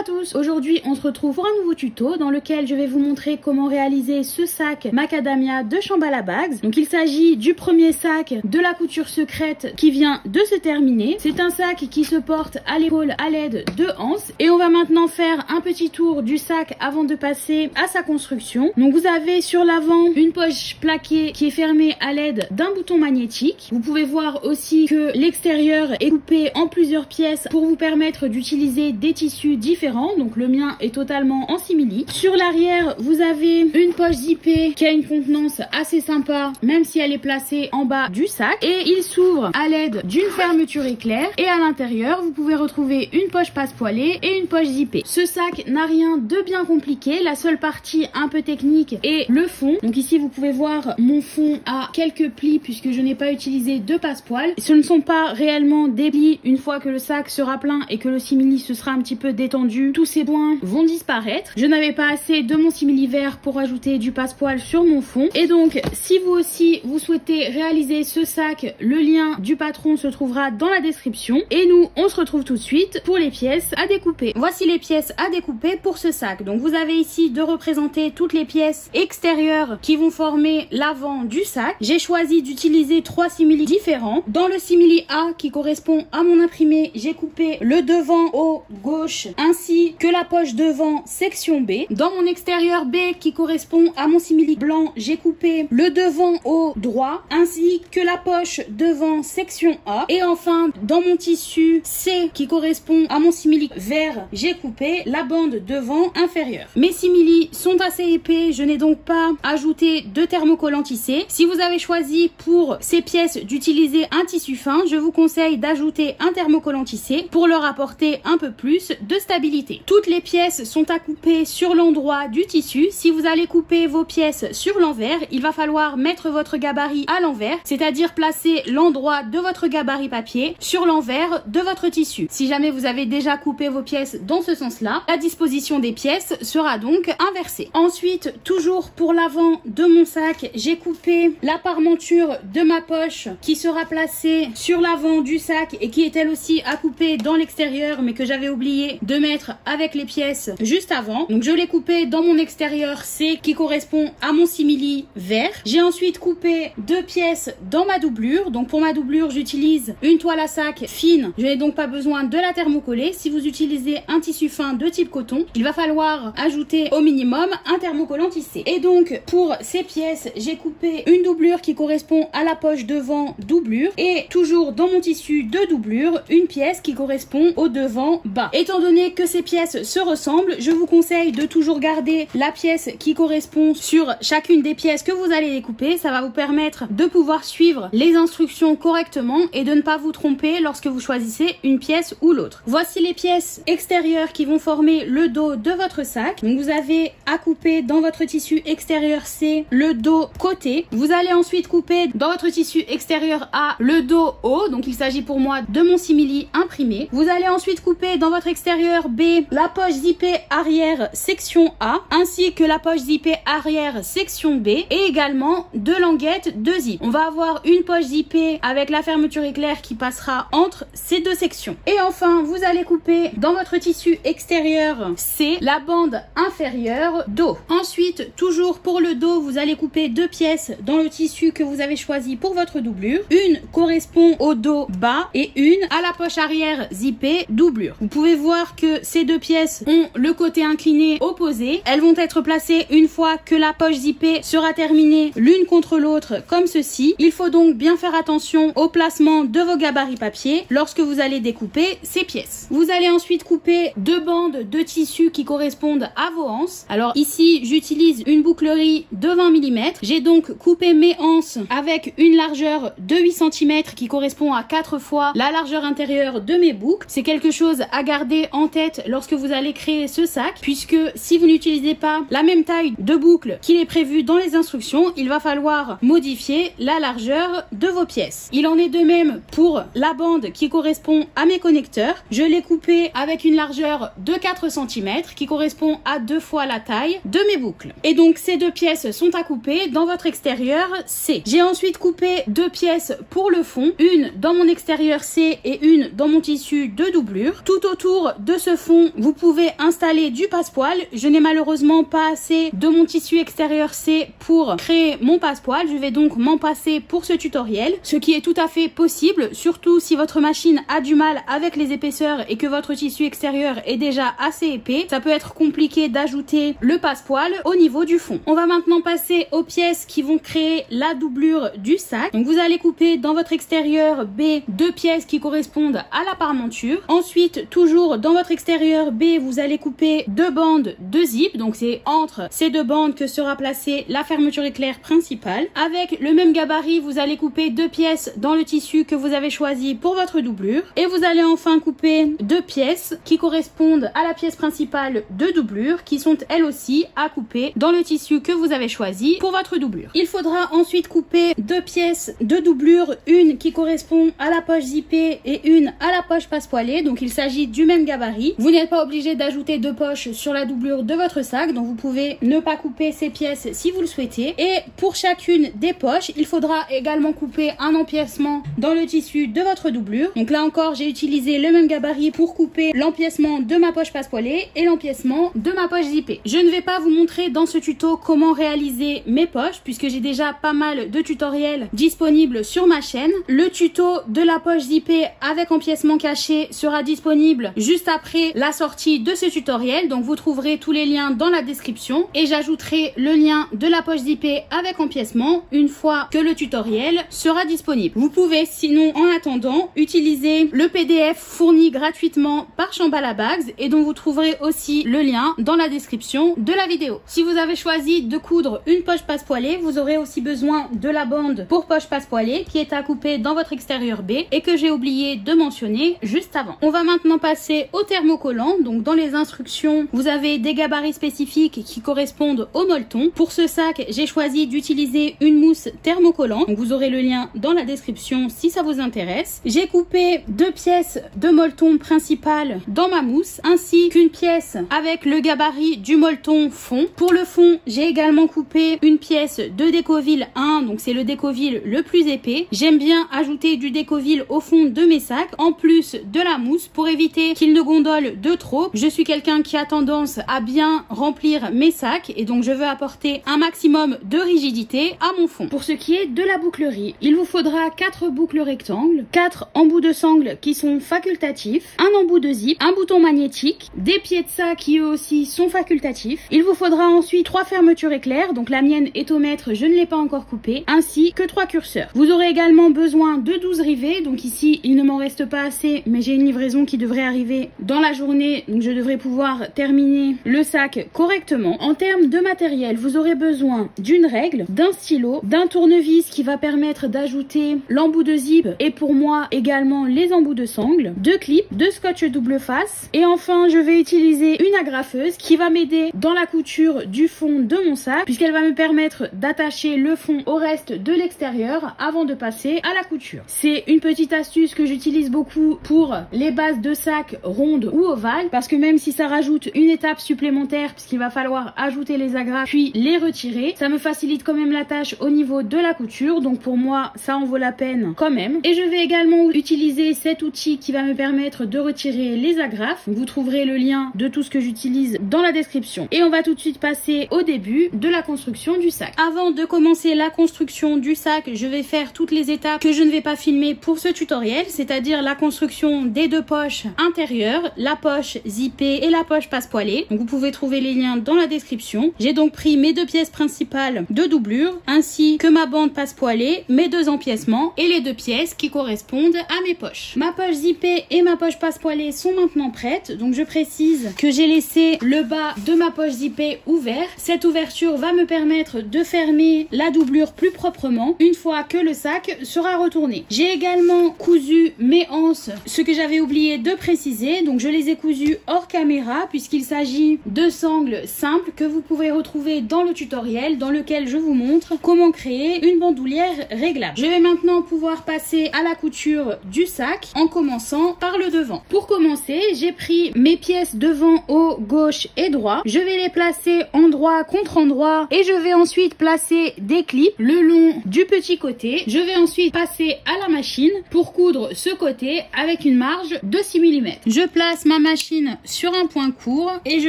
à tous, aujourd'hui on se retrouve pour un nouveau tuto dans lequel je vais vous montrer comment réaliser ce sac Macadamia de Shamballa Bags. Donc il s'agit du premier sac de la couture secrète qui vient de se terminer. C'est un sac qui se porte à l'épaule à l'aide de Hans et on va maintenant faire un petit tour du sac avant de passer à sa construction. Donc vous avez sur l'avant une poche plaquée qui est fermée à l'aide d'un bouton magnétique. Vous pouvez voir aussi que l'extérieur est coupé en plusieurs pièces pour vous permettre d'utiliser des tissus différents, donc le mien est totalement en simili. Sur l'arrière vous avez une poche zippée qui a une contenance assez sympa même si elle est placée en bas du sac et il s'ouvre à l'aide d'une fermeture éclair, et à l'intérieur vous pouvez retrouver une poche passepoilée et une poche zippée. Ce sac n'a rien de bien compliqué, la seule partie un peu technique est le fond. Donc ici vous pouvez voir mon fond à quelques plis puisque je n'ai pas utilisé de passepoil. Ce ne sont pas réellement des plis, une fois que le sac sera plein et que le simili se sera un petit peu détendu, tous ces points vont disparaître. Je n'avais pas assez de mon simili vert pour ajouter du passepoil sur mon fond. Et donc si vous aussi vous souhaitez réaliser ce sac, le lien du patron se trouvera dans la description. Et nous on se retrouve tout de suite pour les pièces à découper. Voici les pièces à découper pour ce sac. Donc vous avez ici de représenter toutes les pièces extérieures qui vont former l'avant du sac. J'ai choisi d'utiliser trois simili différents. Dans le simili A qui correspond à mon imprimé, j'ai coupé le devant au gauche ainsi que la poche devant section B. Dans mon extérieur B qui correspond à mon simili blanc, j'ai coupé le devant au droit ainsi que la poche devant section A. Et enfin dans mon tissu C qui correspond à mon simili vert, j'ai coupé la bande devant inférieure. Mes simili sont assez épais, je n'ai donc pas ajouté de thermocollant tissé. Si vous avez choisi pour ces pièces d'utiliser un tissu fin, je vous conseille d'ajouter un thermocollant tissé pour leur apporter un peu plus de stabilité. Toutes les pièces sont à couper sur l'endroit du tissu. Si vous allez couper vos pièces sur l'envers, il va falloir mettre votre gabarit à l'envers, c'est-à-dire placer l'endroit de votre gabarit papier sur l'envers de votre tissu. Si jamais vous avez déjà coupé vos pièces dans ce sens-là, la disposition des pièces sera donc inversée. Ensuite, toujours pour l'avant de mon sac, j'ai coupé la parmenture de ma poche qui sera placée sur l'avant du sac et qui est elle aussi à couper dans l'extérieur mais que j'avais oublié de mettre avec les pièces juste avant. Donc je l'ai coupé dans mon extérieur C qui correspond à mon simili vert. J'ai ensuite coupé deux pièces dans ma doublure. Donc pour ma doublure j'utilise une toile à sac fine, je n'ai donc pas besoin de la thermocoller. Si vous utilisez un tissu fin de type coton, il va falloir ajouter au minimum un thermocollant tissé. Et donc pour ces pièces j'ai coupé une doublure qui correspond à la poche devant doublure et toujours dans mon tissu de doublure une pièce qui correspond au devant bas. Étant donné que ces pièces se ressemblent, je vous conseille de toujours garder la pièce qui correspond sur chacune des pièces que vous allez découper. Ça va vous permettre de pouvoir suivre les instructions correctement et de ne pas vous tromper lorsque vous choisissez une pièce ou l'autre. Voici les pièces extérieures qui vont former le dos de votre sac. Donc vous avez à couper dans votre tissu extérieur C le dos côté. Vous allez ensuite couper dans votre tissu extérieur A le dos haut. Donc il s'agit pour moi de mon simili imprimé. Vous allez ensuite couper dans votre extérieur B la poche zippée arrière section A ainsi que la poche zippée arrière section B et également deux languettes de zip. On va avoir une poche zippée avec la fermeture éclair qui passera entre ces deux sections. Et enfin vous allez couper dans votre tissu extérieur C la bande inférieure dos. Ensuite toujours pour le dos vous allez couper deux pièces dans le tissu que vous avez choisi pour votre doublure. Une correspond au dos bas et une à la poche arrière zippée doublure. Vous pouvez voir que ces deux pièces ont le côté incliné opposé. Elles vont être placées une fois que la poche zippée sera terminée l'une contre l'autre comme ceci. Il faut donc bien faire attention au placement de vos gabarits papier lorsque vous allez découper ces pièces. Vous allez ensuite couper deux bandes de tissu qui correspondent à vos anses. Alors ici j'utilise une bouclerie de 20 mm. J'ai donc coupé mes anses avec une largeur de 8 cm qui correspond à 4 fois la largeur intérieure de mes boucles. C'est quelque chose à garder en tête lorsque vous allez créer ce sac puisque si vous n'utilisez pas la même taille de boucle qu'il est prévu dans les instructions, il va falloir modifier la largeur de vos pièces. Il en est de même pour la bande qui correspond à mes connecteurs. Je l'ai coupée avec une largeur de 4 cm qui correspond à 2 fois la taille de mes boucles. Et donc ces deux pièces sont à couper dans votre extérieur C. J'ai ensuite coupé deux pièces pour le fond, une dans mon extérieur C et une dans mon tissu de doublure. Tout autour de ce fond fond, vous pouvez installer du passepoil. Je n'ai malheureusement pas assez de mon tissu extérieur C pour créer mon passepoil. Je vais donc m'en passer pour ce tutoriel, ce qui est tout à fait possible, surtout si votre machine a du mal avec les épaisseurs et que votre tissu extérieur est déjà assez épais. Ça peut être compliqué d'ajouter le passepoil au niveau du fond. On va maintenant passer aux pièces qui vont créer la doublure du sac. Donc vous allez couper dans votre extérieur B deux pièces qui correspondent à la parmenture. Ensuite, toujours dans votre extérieur B, vous allez couper deux bandes de zip. Donc c'est entre ces deux bandes que sera placée la fermeture éclair principale. Avec le même gabarit, vous allez couper deux pièces dans le tissu que vous avez choisi pour votre doublure. Et vous allez enfin couper deux pièces qui correspondent à la pièce principale de doublure, qui sont elles aussi à couper dans le tissu que vous avez choisi pour votre doublure. Il faudra ensuite couper deux pièces de doublure, une qui correspond à la poche zippée et une à la poche passepoilée. Donc il s'agit du même gabarit. Vous n'êtes pas obligé d'ajouter deux poches sur la doublure de votre sac, donc vous pouvez ne pas couper ces pièces si vous le souhaitez. Et pour chacune des poches, il faudra également couper un empiècement dans le tissu de votre doublure. Donc là encore, j'ai utilisé le même gabarit pour couper l'empiècement de ma poche passepoilée et l'empiècement de ma poche zippée. Je ne vais pas vous montrer dans ce tuto comment réaliser mes poches, puisque j'ai déjà pas mal de tutoriels disponibles sur ma chaîne. Le tuto de la poche zippée avec empiècement caché sera disponible juste après la sortie de ce tutoriel, donc vous trouverez tous les liens dans la description, et j'ajouterai le lien de la poche zippée avec empiècement une fois que le tutoriel sera disponible. Vous pouvez sinon en attendant utiliser le PDF fourni gratuitement par Shamballa Bags et dont vous trouverez aussi le lien dans la description de la vidéo. Si vous avez choisi de coudre une poche passepoilée, vous aurez aussi besoin de la bande pour poche passepoilée qui est à couper dans votre extérieur B et que j'ai oublié de mentionner juste avant. On va maintenant passer au thermocollant. Donc dans les instructions, vous avez des gabarits spécifiques qui correspondent au molleton. Pour ce sac, j'ai choisi d'utiliser une mousse thermocollante. Donc vous aurez le lien dans la description si ça vous intéresse. J'ai coupé deux pièces de molleton principal dans ma mousse ainsi qu'une pièce avec le gabarit du molleton fond. Pour le fond, j'ai également coupé une pièce de Décoville 1, donc c'est le Décoville le plus épais. J'aime bien ajouter du Décoville au fond de mes sacs en plus de la mousse pour éviter qu'il ne gondole de trop. Je suis quelqu'un qui a tendance à bien remplir mes sacs et donc je veux apporter un maximum de rigidité à mon fond. Pour ce qui est de la bouclerie, il vous faudra 4 boucles rectangles, 4 embouts de sangle qui sont facultatifs, un embout de zip, un bouton magnétique, des pieds de sac qui eux aussi sont facultatifs. Il vous faudra ensuite 3 fermetures éclairs, donc la mienne est au mètre, je ne l'ai pas encore coupée, ainsi que 3 curseurs. Vous aurez également besoin de 12 rivets, donc ici il ne m'en reste pas assez, mais j'ai une livraison qui devrait arriver dans la journée, donc je devrais pouvoir terminer le sac correctement. En termes de matériel, vous aurez besoin d'une règle, d'un stylo, d'un tournevis qui va permettre d'ajouter l'embout de zip et pour moi également les embouts de sangle, 2 clips, 2 scotch double face et enfin je vais utiliser une agrafeuse qui va m'aider dans la couture du fond de mon sac puisqu'elle va me permettre d'attacher le fond au reste de l'extérieur avant de passer à la couture. C'est une petite astuce que j'utilise beaucoup pour les bases de sac rondes ou ovales parce que même si ça rajoute une étape supplémentaire puisqu'il va falloir ajouter les agrafes puis les retirer, ça me facilite quand même la tâche au niveau de la couture, donc pour moi ça en vaut la peine quand même. Et je vais également utiliser cet outil qui va me permettre de retirer les agrafes. Vous trouverez le lien de tout ce que j'utilise dans la description. Et on va tout de suite passer au début de la construction du sac. Avant de commencer la construction du sac, je vais faire toutes les étapes que je ne vais pas filmer pour ce tutoriel, c'est-à-dire la construction des deux poches intérieures, la poche zippée et la poche passepoilée. Donc vous pouvez trouver les liens dans la description. J'ai donc pris mes deux pièces principales de doublure ainsi que ma bande passepoilée, mes deux empiècements et les deux pièces qui correspondent à mes poches. Ma poche zippée et ma poche passepoilée sont maintenant prêtes, donc je précise que j'ai laissé le bas de ma poche zippée ouvert. Cette ouverture va me permettre de fermer la doublure plus proprement une fois que le sac sera retourné. J'ai également cousu mes anses, ce que j'avais oublié de préciser, donc je les ai cousues hors caméra puisqu'il s'agit de sangles simples que vous pouvez retrouver dans le tutoriel dans lequel je vous montre comment créer une bandoulière réglable. Je vais maintenant pouvoir passer à la couture du sac en commençant par le devant. Pour commencer, j'ai pris mes pièces devant, haut, gauche et droit. Je vais les placer endroit contre endroit et je vais ensuite placer des clips le long du petit côté. Je vais ensuite passer à la machine pour coudre ce côté avec une marge de 6 mm. Je place ma ma machine sur un point court et je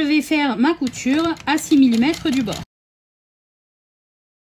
vais faire ma couture à 6 mm du bord.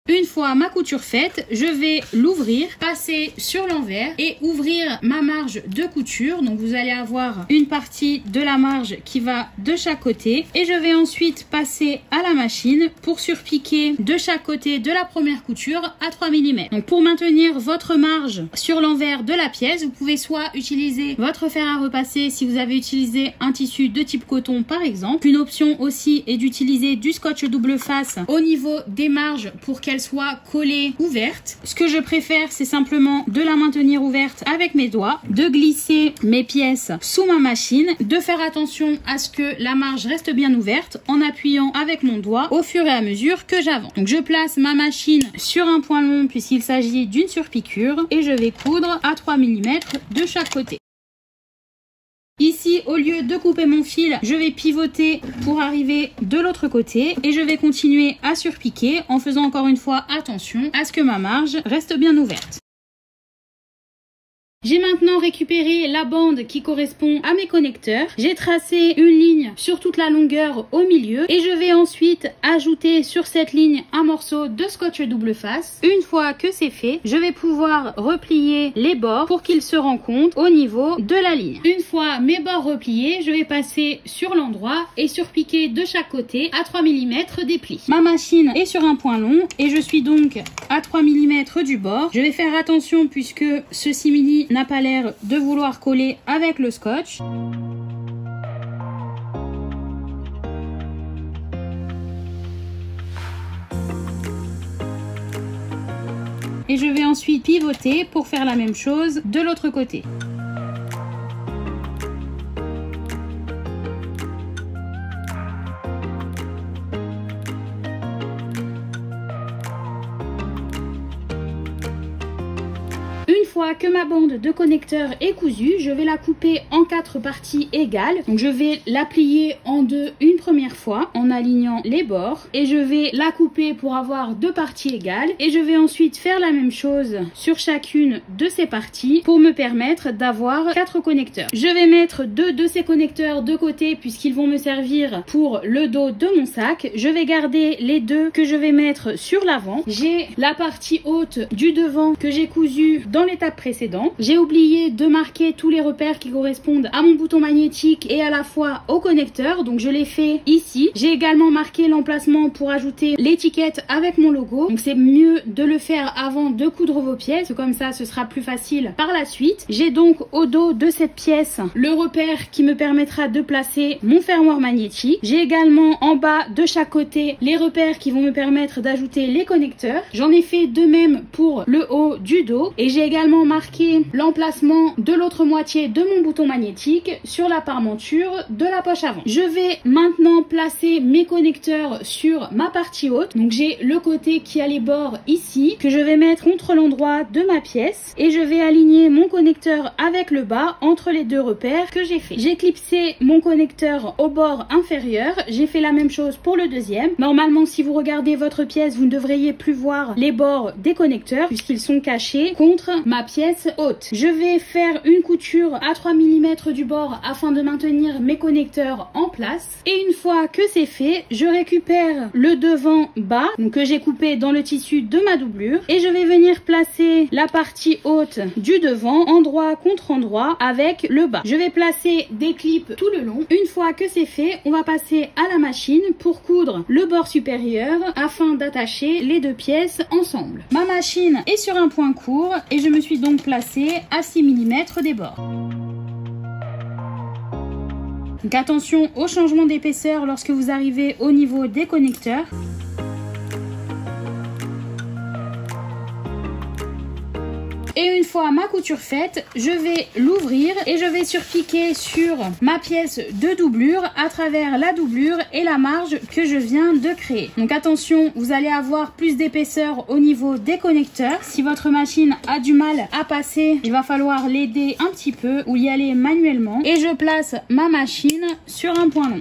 Une fois ma couture faite, je vais l'ouvrir, passer sur l'envers et ouvrir ma marge de couture. Donc vous allez avoir une partie de la marge qui va de chaque côté. Et je vais ensuite passer à la machine pour surpiquer de chaque côté de la première couture à 3 mm. Donc pour maintenir votre marge sur l'envers de la pièce, vous pouvez soit utiliser votre fer à repasser si vous avez utilisé un tissu de type coton par exemple. Une option aussi est d'utiliser du scotch double face au niveau des marges pour qu'elles soit collée ouverte. Ce que je préfère, c'est simplement de la maintenir ouverte avec mes doigts, de glisser mes pièces sous ma machine, de faire attention à ce que la marge reste bien ouverte en appuyant avec mon doigt au fur et à mesure que j'avance. Donc je place ma machine sur un point long puisqu'il s'agit d'une surpiqûre et je vais coudre à 3 mm de chaque côté. Ici, au lieu de couper mon fil, je vais pivoter pour arriver de l'autre côté et je vais continuer à surpiquer en faisant encore une fois attention à ce que ma marge reste bien ouverte. J'ai maintenant récupéré la bande qui correspond à mes connecteurs. J'ai tracé une ligne sur toute la longueur au milieu et je vais ensuite ajouter sur cette ligne un morceau de scotch double face. Une fois que c'est fait, je vais pouvoir replier les bords pour qu'ils se rencontrent au niveau de la ligne. Une fois mes bords repliés, je vais passer sur l'endroit et surpiquer de chaque côté à 3 mm des plis. Ma machine est sur un point long et je suis donc à 3 mm du bord. Je vais faire attention puisque ce simili n'a pas l'air de vouloir coller avec le scotch. Et je vais ensuite pivoter pour faire la même chose de l'autre côté. Que ma bande de connecteurs est cousue, je vais la couper en 4 parties égales. Donc je vais la plier en deux une première fois en alignant les bords et je vais la couper pour avoir 2 parties égales et je vais ensuite faire la même chose sur chacune de ces parties pour me permettre d'avoir 4 connecteurs. Je vais mettre 2 de ces connecteurs de côté puisqu'ils vont me servir pour le dos de mon sac. Je vais garder les 2 que je vais mettre sur l'avant. J'ai la partie haute du devant que j'ai cousue dans l'étape précédent. J'ai oublié de marquer tous les repères qui correspondent à mon bouton magnétique et à la fois au connecteur, donc je l'ai fait ici. J'ai également marqué l'emplacement pour ajouter l'étiquette avec mon logo, donc c'est mieux de le faire avant de coudre vos pièces, comme ça ce sera plus facile par la suite. J'ai donc au dos de cette pièce le repère qui me permettra de placer mon fermoir magnétique. J'ai également en bas de chaque côté les repères qui vont me permettre d'ajouter les connecteurs. J'en ai fait de même pour le haut du dos et j'ai également marquer l'emplacement de l'autre moitié de mon bouton magnétique sur la parementure de la poche avant. Je vais maintenant placer mes connecteurs sur ma partie haute. Donc j'ai le côté qui a les bords ici que je vais mettre contre l'endroit de ma pièce et je vais aligner mon connecteur avec le bas entre les 2 repères que j'ai fait. J'ai clipsé mon connecteur au bord inférieur. J'ai fait la même chose pour le deuxième. Normalement, si vous regardez votre pièce, vous ne devriez plus voir les bords des connecteurs puisqu'ils sont cachés contre ma pièce haute. Je vais faire une couture à 3 mm du bord afin de maintenir mes connecteurs en place. Et une fois que c'est fait, je récupère le devant bas donc que j'ai coupé dans le tissu de ma doublure et je vais venir placer la partie haute du devant, endroit contre endroit avec le bas. Je vais placer des clips tout le long. Une fois que c'est fait, on va passer à la machine pour coudre le bord supérieur afin d'attacher les 2 pièces ensemble. Ma machine est sur un point court et je me suis donc placée à 6 mm des bords. Donc attention au changement d'épaisseur lorsque vous arrivez au niveau des connecteurs. Et une fois ma couture faite, je vais l'ouvrir et je vais surpiquer sur ma pièce de doublure à travers la doublure et la marge que je viens de créer. Donc attention, vous allez avoir plus d'épaisseur au niveau des connecteurs. Si votre machine a du mal à passer, il va falloir l'aider un petit peu ou y aller manuellement. Et je place ma machine sur un point long.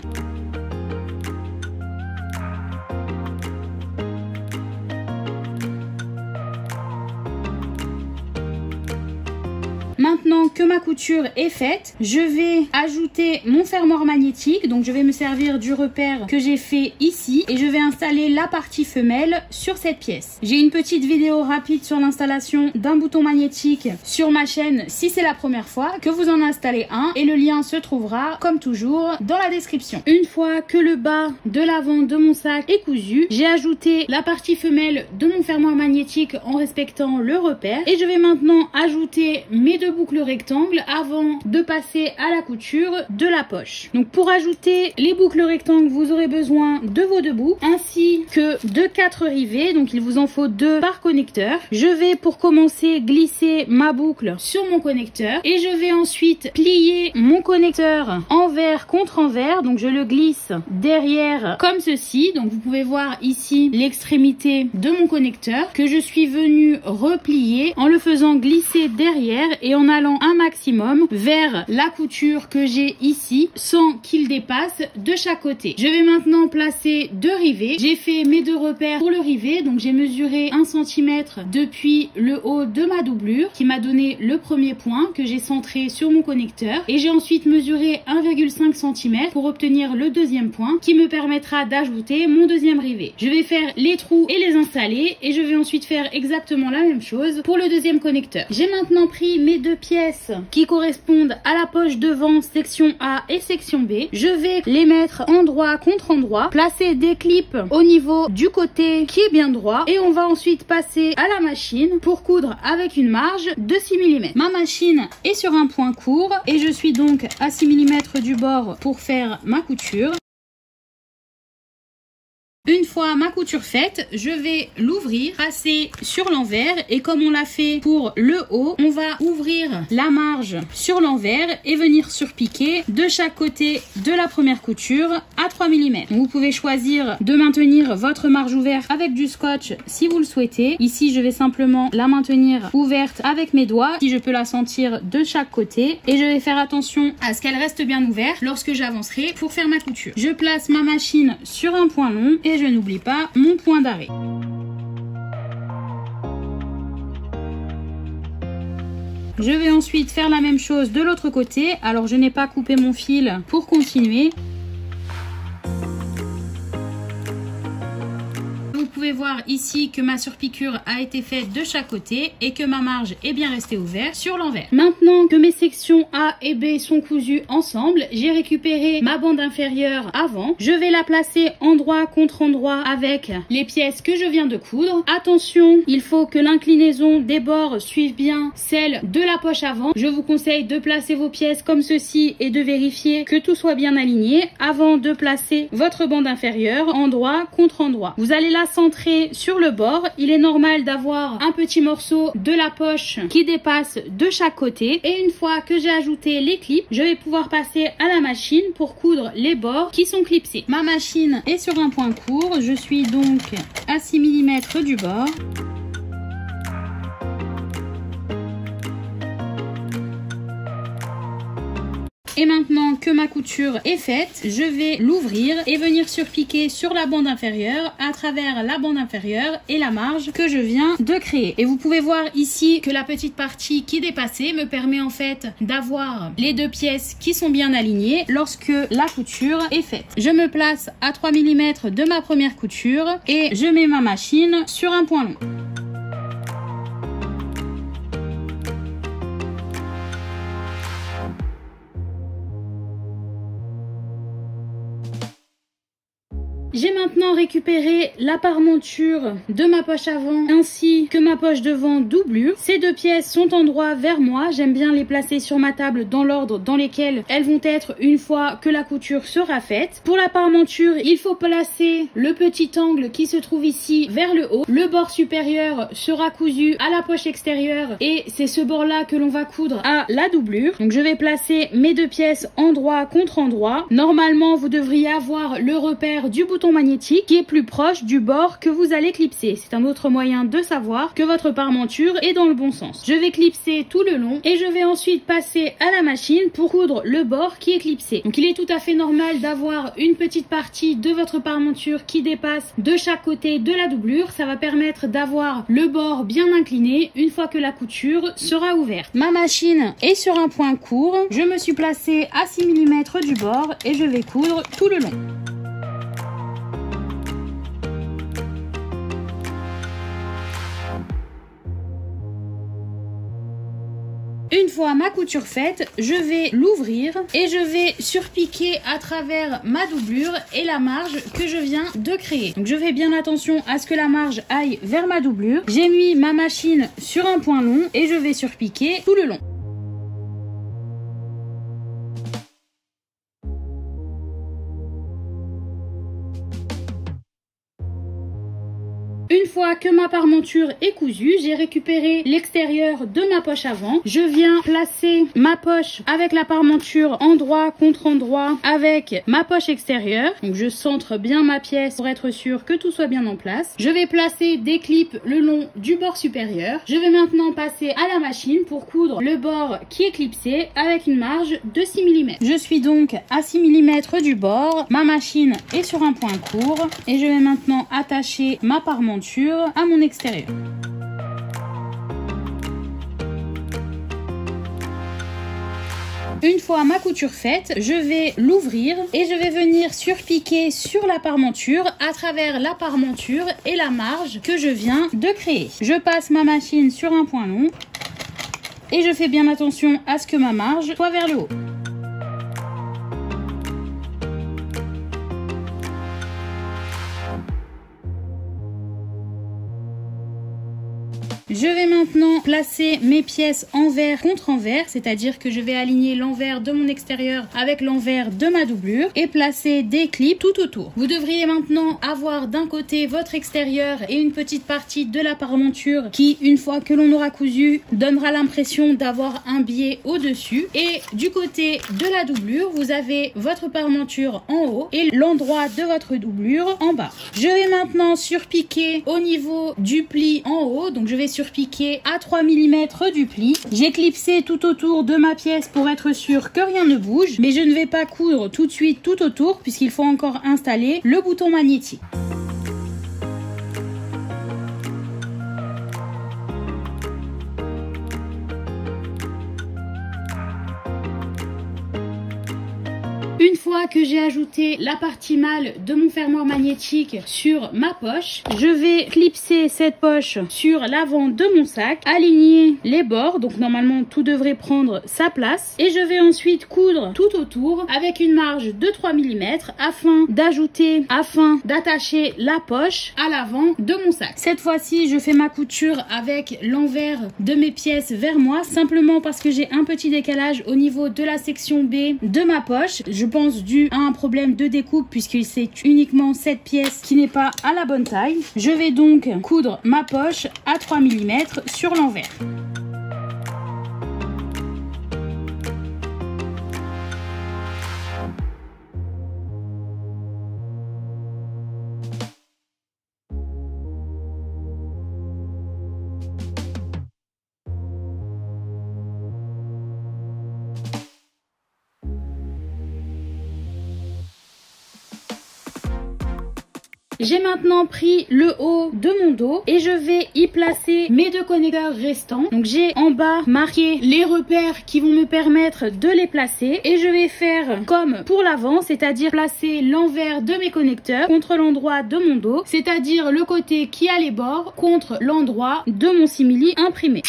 Maintenant que ma couture est faite, je vais ajouter mon fermoir magnétique. Donc je vais me servir du repère que j'ai fait ici et je vais installer la partie femelle sur cette pièce. J'ai une petite vidéo rapide sur l'installation d'un bouton magnétique sur ma chaîne si c'est la première fois que vous en installez un, et le lien se trouvera comme toujours dans la description. Une fois que le bas de l'avant de mon sac est cousu, j'ai ajouté la partie femelle de mon fermoir magnétique en respectant le repère et je vais maintenant ajouter mes deux boucles rectangles avant de passer à la couture de la poche. Donc pour ajouter les boucles rectangles, vous aurez besoin de vos deux bouts ainsi que de 4 rivets, donc il vous en faut 2 par connecteur. Je vais pour commencer glisser ma boucle sur mon connecteur et je vais ensuite plier mon connecteur envers contre envers, donc je le glisse derrière comme ceci. Donc vous pouvez voir ici l'extrémité de mon connecteur que je suis venue replier en le faisant glisser derrière et en allant un maximum vers la couture que j'ai ici sans qu'il dépasse de chaque côté. Je vais maintenant placer 2 rivets. J'ai fait mes 2 repères pour le rivet, donc j'ai mesuré 1 cm depuis le haut de ma doublure qui m'a donné le premier point que j'ai centré sur mon connecteur, et j'ai ensuite mesuré 1,5 cm pour obtenir le deuxième point qui me permettra d'ajouter mon deuxième rivet. Je vais faire les trous et les installer et je vais ensuite faire exactement la même chose pour le deuxième connecteur. J'ai maintenant pris mes 2 pièces qui correspondent à la poche devant section A et section B. Je vais les mettre endroit contre endroit, placer des clips au niveau du côté qui est bien droit et on va ensuite passer à la machine pour coudre avec une marge de 6 mm. Ma machine est sur un point court et je suis donc à 6 mm du bord pour faire ma couture. Une fois ma couture faite, je vais l'ouvrir, tracer sur l'envers et comme on l'a fait pour le haut, on va ouvrir la marge sur l'envers et venir surpiquer de chaque côté de la première couture à 3 mm. Vous pouvez choisir de maintenir votre marge ouverte avec du scotch si vous le souhaitez. Ici, je vais simplement la maintenir ouverte avec mes doigts si je peux la sentir de chaque côté et je vais faire attention à ce qu'elle reste bien ouverte lorsque j'avancerai pour faire ma couture. Je place ma machine sur un point long et je n'oublie pas mon point d'arrêt. Je vais ensuite faire la même chose de l'autre côté. Alors je n'ai pas coupé mon fil pour continuer. Vous pouvez voir ici que ma surpiqûre a été faite de chaque côté et que ma marge est bien restée ouverte sur l'envers. Maintenant que mes sections A et B sont cousues ensemble, j'ai récupéré ma bande inférieure avant. Je vais la placer endroit contre endroit avec les pièces que je viens de coudre. Attention, il faut que l'inclinaison des bords suive bien celle de la poche avant. Je vous conseille de placer vos pièces comme ceci et de vérifier que tout soit bien aligné avant de placer votre bande inférieure endroit contre endroit. Vous allez la centré sur le bord. Il est normal d'avoir un petit morceau de la poche qui dépasse de chaque côté et une fois que j'ai ajouté les clips, je vais pouvoir passer à la machine pour coudre les bords qui sont clipsés. Ma machine est sur un point court, je suis donc à 6 mm du bord. Et maintenant que ma couture est faite, je vais l'ouvrir et venir surpiquer sur la bande inférieure à travers la bande inférieure et la marge que je viens de créer. Et vous pouvez voir ici que la petite partie qui dépassait me permet en fait d'avoir les 2 pièces qui sont bien alignées lorsque la couture est faite. Je me place à 3 mm de ma première couture et je mets ma machine sur un point long. J'ai maintenant récupéré la parementure de ma poche avant ainsi que ma poche devant doublure. Ces 2 pièces sont en droit vers moi. J'aime bien les placer sur ma table dans l'ordre dans lesquels elles vont être une fois que la couture sera faite. Pour la parementure, il faut placer le petit angle qui se trouve ici vers le haut. Le bord supérieur sera cousu à la poche extérieure et c'est ce bord-là que l'on va coudre à la doublure. Donc je vais placer mes 2 pièces endroit contre endroit. Normalement, vous devriez avoir le repère du bouton carton magnétique qui est plus proche du bord que vous allez clipser. C'est un autre moyen de savoir que votre parementure est dans le bon sens. Je vais clipser tout le long et je vais ensuite passer à la machine pour coudre le bord qui est clipsé. Donc il est tout à fait normal d'avoir une petite partie de votre parementure qui dépasse de chaque côté de la doublure. Ça va permettre d'avoir le bord bien incliné une fois que la couture sera ouverte. Ma machine est sur un point court. Je me suis placée à 6 mm du bord et je vais coudre tout le long. Une fois ma couture faite, je vais l'ouvrir et je vais surpiquer à travers ma doublure et la marge que je viens de créer. Donc je fais bien attention à ce que la marge aille vers ma doublure. J'ai mis ma machine sur un point long et je vais surpiquer tout le long. Une fois que ma parementure est cousue, j'ai récupéré l'extérieur de ma poche avant. Je viens placer ma poche avec la parementure endroit contre endroit avec ma poche extérieure. Donc je centre bien ma pièce pour être sûr que tout soit bien en place. Je vais placer des clips le long du bord supérieur. Je vais maintenant passer à la machine pour coudre le bord qui est clipsé avec une marge de 6 mm. Je suis donc à 6 mm du bord. Ma machine est sur un point court et je vais maintenant attacher ma parementure à mon extérieur. Une fois ma couture faite, je vais l'ouvrir et je vais venir surpiquer sur la parementure à travers la parementure et la marge que je viens de créer. Je passe ma machine sur un point long et je fais bien attention à ce que ma marge soit vers le haut. Je vais maintenant placer mes pièces envers contre envers, c'est-à-dire que je vais aligner l'envers de mon extérieur avec l'envers de ma doublure et placer des clips tout autour. Vous devriez maintenant avoir d'un côté votre extérieur et une petite partie de la parementure qui, une fois que l'on aura cousu, donnera l'impression d'avoir un biais au-dessus. Et du côté de la doublure, vous avez votre parementure en haut et l'endroit de votre doublure en bas. Je vais maintenant surpiquer au niveau du pli en haut, donc je vais surpiquer à 3 mm du pli. J'ai clipsé tout autour de ma pièce pour être sûr que rien ne bouge, mais je ne vais pas coudre tout de suite tout autour puisqu'il faut encore installer le bouton magnétique. Une fois que j'ai ajouté la partie mâle de mon fermoir magnétique sur ma poche, je vais clipser cette poche sur l'avant de mon sac, aligner les bords, donc normalement tout devrait prendre sa place, et je vais ensuite coudre tout autour avec une marge de 3 mm afin d'attacher la poche à l'avant de mon sac. Cette fois-ci, je fais ma couture avec l'envers de mes pièces vers moi, simplement parce que j'ai un petit décalage au niveau de la section B de ma poche. Je pense dû à un problème de découpe puisque c'est uniquement cette pièce qui n'est pas à la bonne taille. Je vais donc coudre ma poche à 3 mm sur l'envers. J'ai maintenant pris le haut de mon dos et je vais y placer mes deux connecteurs restants. Donc j'ai en bas marqué les repères qui vont me permettre de les placer et je vais faire comme pour l'avant, c'est-à-dire placer l'envers de mes connecteurs contre l'endroit de mon dos, c'est-à-dire le côté qui a les bords contre l'endroit de mon simili imprimé.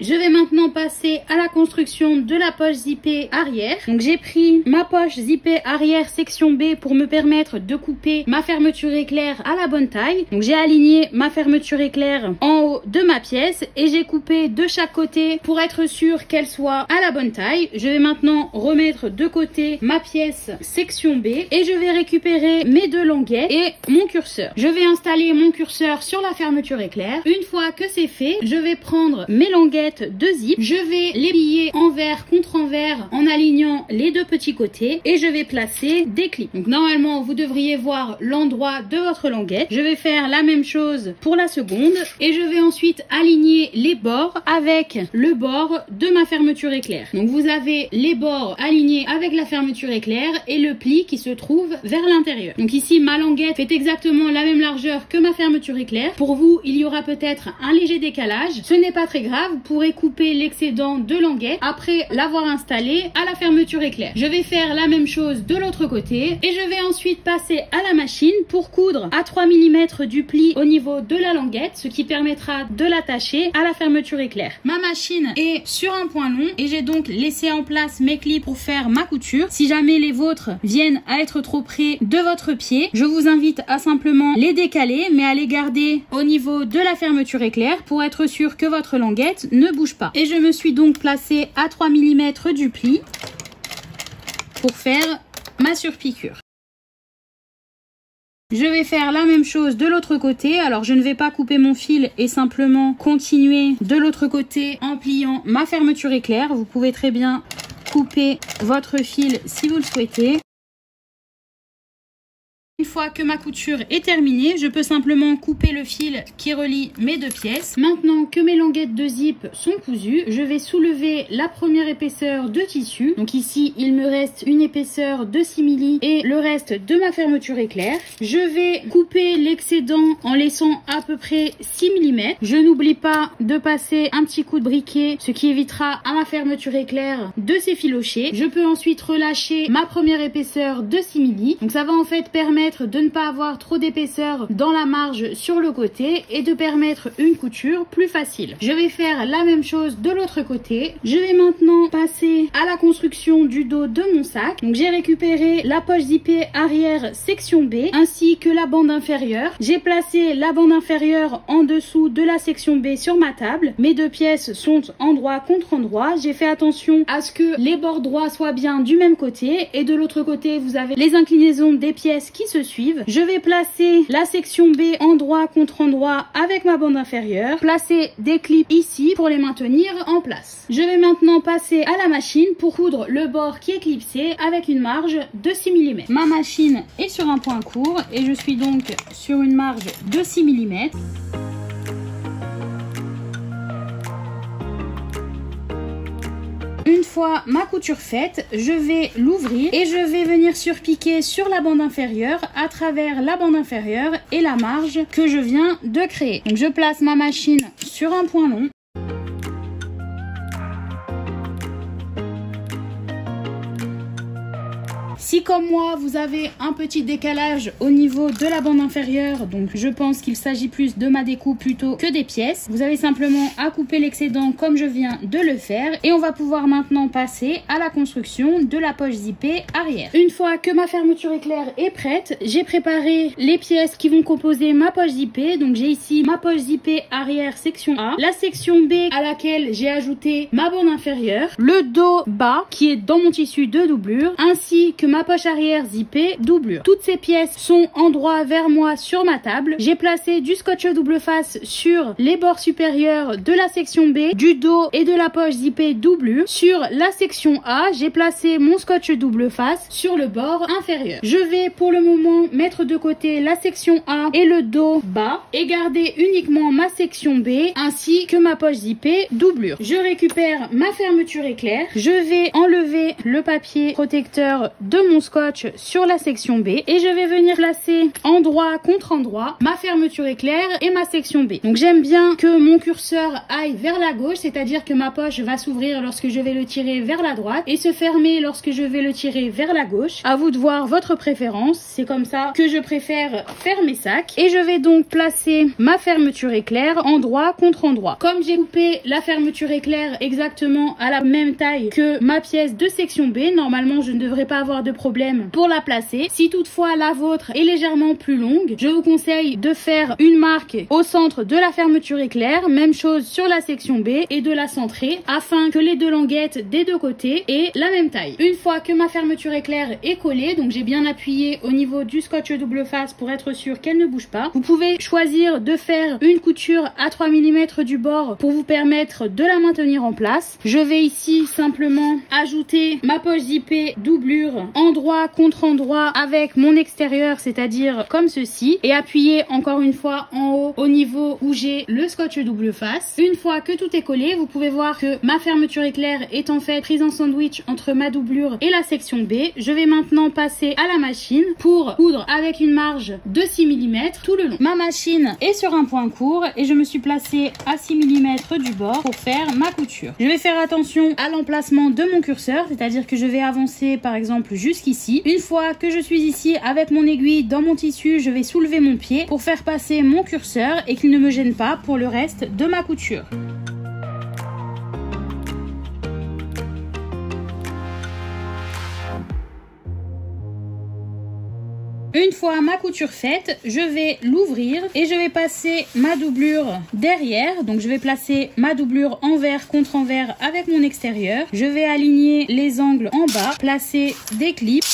Je vais maintenant passer à la construction de la poche zippée arrière. Donc j'ai pris ma poche zippée arrière section B pour me permettre de couper ma fermeture éclair à la bonne taille. Donc j'ai aligné ma fermeture éclair en haut de ma pièce et j'ai coupé de chaque côté pour être sûr qu'elle soit à la bonne taille. Je vais maintenant remettre de côté ma pièce section B et je vais récupérer mes deux languettes et mon curseur. Je vais installer mon curseur sur la fermeture éclair. Une fois que c'est fait, je vais prendre mes languettes de zip, je vais les plier envers contre montre en verre en alignant les deux petits côtés et je vais placer des clips. Donc normalement vous devriez voir l'endroit de votre languette. Je vais faire la même chose pour la seconde et je vais ensuite aligner les bords avec le bord de ma fermeture éclair. Donc vous avez les bords alignés avec la fermeture éclair et le pli qui se trouve vers l'intérieur. Donc ici ma languette fait exactement la même largeur que ma fermeture éclair. Pour vous il y aura peut-être un léger décalage, ce n'est pas très grave, vous pourrez couper l'excédent de languette après l'avoir installé à la fermeture éclair. Je vais faire la même chose de l'autre côté et je vais ensuite passer à la machine pour coudre à 3 mm du pli au niveau de la languette, ce qui permettra de l'attacher à la fermeture éclair. Ma machine est sur un point long et j'ai donc laissé en place mes clips pour faire ma couture. Si jamais les vôtres viennent à être trop près de votre pied, je vous invite à simplement les décaler mais à les garder au niveau de la fermeture éclair pour être sûr que votre languette ne bouge pas. Et je me suis donc placée à 3 mm du pli pour faire ma surpiqûre. Je vais faire la même chose de l'autre côté, alors je ne vais pas couper mon fil et simplement continuer de l'autre côté en pliant ma fermeture éclair. Vous pouvez très bien couper votre fil si vous le souhaitez. Une fois que ma couture est terminée, je peux simplement couper le fil qui relie mes deux pièces. Maintenant que mes languettes de zip sont cousues, je vais soulever la première épaisseur de tissu. Donc ici, il me reste une épaisseur de 6 mm et le reste de ma fermeture éclair. Je vais couper l'excédent en laissant à peu près 6 mm. Je n'oublie pas de passer un petit coup de briquet, ce qui évitera à ma fermeture éclair de s'effilocher. Je peux ensuite relâcher ma première épaisseur de 6 mm. Donc ça va en fait permettre de ne pas avoir trop d'épaisseur dans la marge sur le côté et de permettre une couture plus facile. Je vais faire la même chose de l'autre côté. Je vais maintenant passer à la construction du dos de mon sac. Donc j'ai récupéré la poche zippée arrière section B ainsi que la bande inférieure. J'ai placé la bande inférieure en dessous de la section B sur ma table. Mes deux pièces sont endroit contre endroit. J'ai fait attention à ce que les bords droits soient bien du même côté et de l'autre côté vous avez les inclinaisons des pièces qui se suivent. Je vais placer la section B endroit contre endroit avec ma bande inférieure, placer des clips ici pour les maintenir en place. Je vais maintenant passer à la machine pour coudre le bord qui est clipsé avec une marge de 6 mm. Ma machine est sur un point court et je suis donc sur une marge de 6 mm. Une fois ma couture faite, je vais l'ouvrir et je vais venir surpiquer sur la bande inférieure à travers la bande inférieure et la marge que je viens de créer. Donc je place ma machine sur un point long. Si comme moi vous avez un petit décalage au niveau de la bande inférieure, donc je pense qu'il s'agit plus de ma découpe plutôt que des pièces, vous avez simplement à couper l'excédent comme je viens de le faire et on va pouvoir maintenant passer à la construction de la poche zippée arrière. Une fois que ma fermeture éclair est prête, j'ai préparé les pièces qui vont composer ma poche zippée. Donc j'ai ici ma poche zippée arrière section A, la section B à laquelle j'ai ajouté ma bande inférieure, le dos bas qui est dans mon tissu de doublure ainsi que ma poche arrière zippée doublure. Toutes ces pièces sont endroit vers moi sur ma table. J'ai placé du scotch double face sur les bords supérieurs de la section B, du dos et de la poche zippée doublure. Sur la section A, j'ai placé mon scotch double face sur le bord inférieur. Je vais pour le moment mettre de côté la section A et le dos bas et garder uniquement ma section B ainsi que ma poche zippée doublure. Je récupère ma fermeture éclair. Je vais enlever le papier protecteur de mon scotch sur la section B et je vais venir placer endroit contre endroit ma fermeture éclair et ma section B. Donc j'aime bien que mon curseur aille vers la gauche, c'est-à-dire que ma poche va s'ouvrir lorsque je vais le tirer vers la droite et se fermer lorsque je vais le tirer vers la gauche. À vous de voir votre préférence, c'est comme ça que je préfère faire mes sacs. Et je vais donc placer ma fermeture éclair endroit contre endroit. Comme j'ai coupé la fermeture éclair exactement à la même taille que ma pièce de section B, normalement je ne devrais pas avoir de de problème pour la placer. Si toutefois la vôtre est légèrement plus longue, je vous conseille de faire une marque au centre de la fermeture éclair, même chose sur la section B, et de la centrer afin que les deux languettes des deux côtés aient la même taille. Une fois que ma fermeture éclair est collée, donc j'ai bien appuyé au niveau du scotch double face pour être sûr qu'elle ne bouge pas, vous pouvez choisir de faire une couture à 3 mm du bord pour vous permettre de la maintenir en place. Je vais ici simplement ajouter ma poche zippée doublure endroit contre endroit avec mon extérieur, c'est-à-dire comme ceci, et appuyer encore une fois en haut au niveau où j'ai le scotch double face. Une fois que tout est collé, vous pouvez voir que ma fermeture éclair est en fait prise en sandwich entre ma doublure et la section B. Je vais maintenant passer à la machine pour coudre avec une marge de 6 mm tout le long. Ma machine est sur un point court et je me suis placée à 6 mm du bord pour faire ma couture. Je vais faire attention à l'emplacement de mon curseur, c'est-à-dire que je vais avancer par exemple jusqu'ici. Une fois que je suis ici avec mon aiguille dans mon tissu, je vais soulever mon pied pour faire passer mon curseur et qu'il ne me gêne pas pour le reste de ma couture. Une fois ma couture faite, je vais l'ouvrir et je vais passer ma doublure derrière. Donc je vais placer ma doublure envers contre envers avec mon extérieur. Je vais aligner les angles en bas, placer des clips.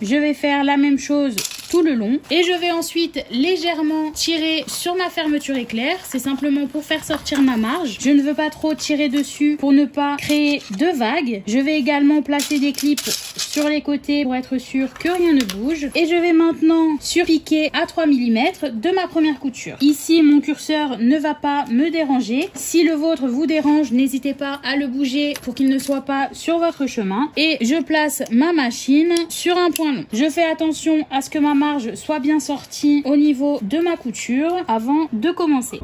Je vais faire la même chose tout le long et je vais ensuite légèrement tirer sur ma fermeture éclair. C'est simplement pour faire sortir ma marge. Je ne veux pas trop tirer dessus pour ne pas créer de vagues. Je vais également placer des clips sur les côtés pour être sûr que rien ne bouge, et je vais maintenant surpiquer à 3 mm de ma première couture. Ici mon curseur ne va pas me déranger. Si le vôtre vous dérange, n'hésitez pas à le bouger pour qu'il ne soit pas sur votre chemin, et je place ma machine sur un point long. Je fais attention à ce que ma marge soit bien sortie au niveau de ma couture avant de commencer.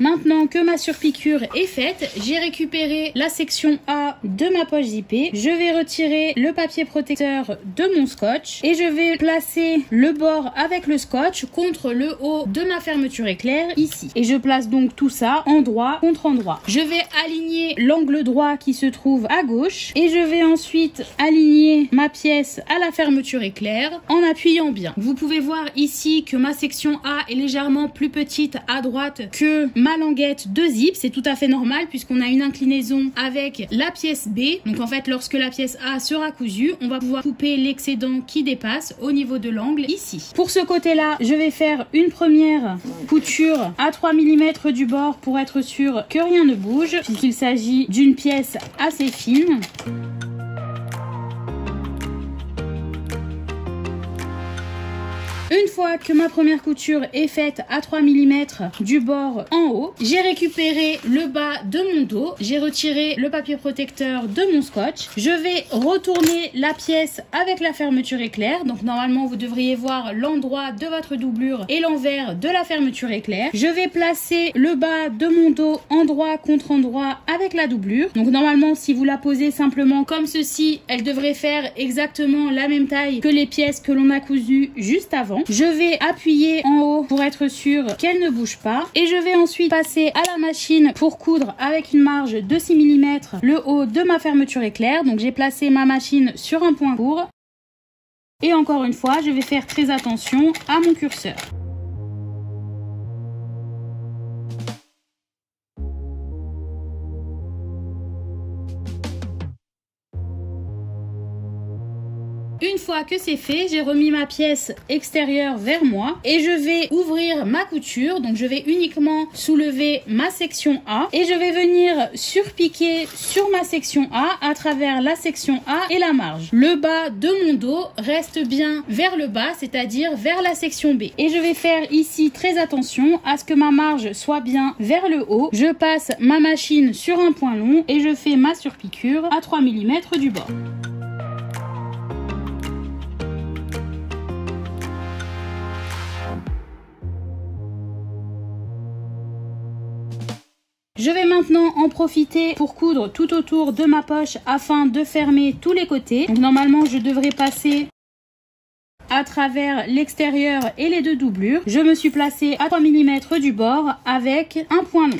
Maintenant que ma surpiqûre est faite, j'ai récupéré la section A de ma poche zippée. Je vais retirer le papier protecteur de mon scotch et je vais placer le bord avec le scotch contre le haut de ma fermeture éclair ici. Et je place donc tout ça endroit contre endroit. Je vais aligner l'angle droit qui se trouve à gauche et je vais ensuite aligner ma pièce à la fermeture éclair en appuyant bien. Vous pouvez voir ici que ma section A est légèrement plus petite à droite que ma languette de zip, c'est tout à fait normal puisqu'on a une inclinaison avec la pièce B. Donc en fait, lorsque la pièce A sera cousue, on va pouvoir couper l'excédent qui dépasse au niveau de l'angle ici. Pour ce côté-là, je vais faire une première couture à 3 mm du bord pour être sûr que rien ne bouge puisqu'il s'agit d'une pièce assez fine. Une fois que ma première couture est faite à 3 mm du bord en haut, j'ai récupéré le bas de mon dos, j'ai retiré le papier protecteur de mon scotch, je vais retourner la pièce avec la fermeture éclair, donc normalement vous devriez voir l'endroit de votre doublure et l'envers de la fermeture éclair. Je vais placer le bas de mon dos endroit contre endroit avec la doublure, donc normalement si vous la posez simplement comme ceci, elle devrait faire exactement la même taille que les pièces que l'on a cousues juste avant. Je vais appuyer en haut pour être sûre qu'elle ne bouge pas et je vais ensuite passer à la machine pour coudre avec une marge de 6 mm le haut de ma fermeture éclair. Donc j'ai placé ma machine sur un point court et encore une fois je vais faire très attention à mon curseur. Une fois que c'est fait, j'ai remis ma pièce extérieure vers moi et je vais ouvrir ma couture. Donc je vais uniquement soulever ma section A et je vais venir surpiquer sur ma section A à travers la section A et la marge. Le bas de mon dos reste bien vers le bas, c'est-à-dire vers la section B. Et je vais faire ici très attention à ce que ma marge soit bien vers le haut. Je passe ma machine sur un point long et je fais ma surpiqûre à 3 mm du bord. Je vais maintenant en profiter pour coudre tout autour de ma poche afin de fermer tous les côtés. Donc normalement, je devrais passer à travers l'extérieur et les deux doublures. Je me suis placée à 3 mm du bord avec un point long.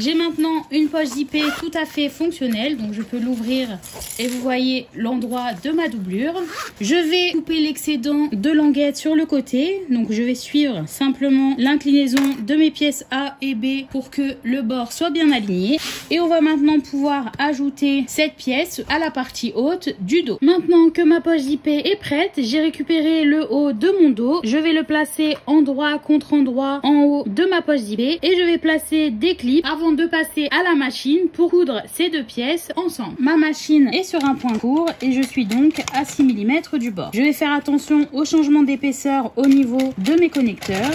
J'ai maintenant une poche zippée tout à fait fonctionnelle, donc je peux l'ouvrir et vous voyez l'endroit de ma doublure. Je vais couper l'excédent de languette sur le côté, donc je vais suivre simplement l'inclinaison de mes pièces A et B pour que le bord soit bien aligné. Et on va maintenant pouvoir ajouter cette pièce à la partie haute du dos. Maintenant que ma poche zippée est prête, j'ai récupéré le haut de mon dos. Je vais le placer endroit contre endroit en haut de ma poche zippée et je vais placer des clips avant de passer à la machine pour coudre ces deux pièces ensemble. Ma machine est sur un point court et je suis donc à 6 mm du bord. Je vais faire attention au changement d'épaisseur au niveau de mes connecteurs.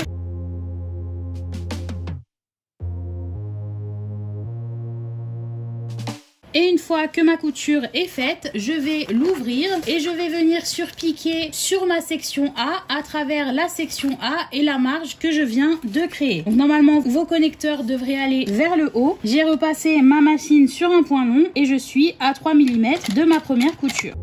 Et une fois que ma couture est faite, je vais l'ouvrir et je vais venir surpiquer sur ma section A à travers la section A et la marge que je viens de créer. Donc normalement, vos connecteurs devraient aller vers le haut. J'ai repassé ma machine sur un point long et je suis à 3 mm de ma première couture.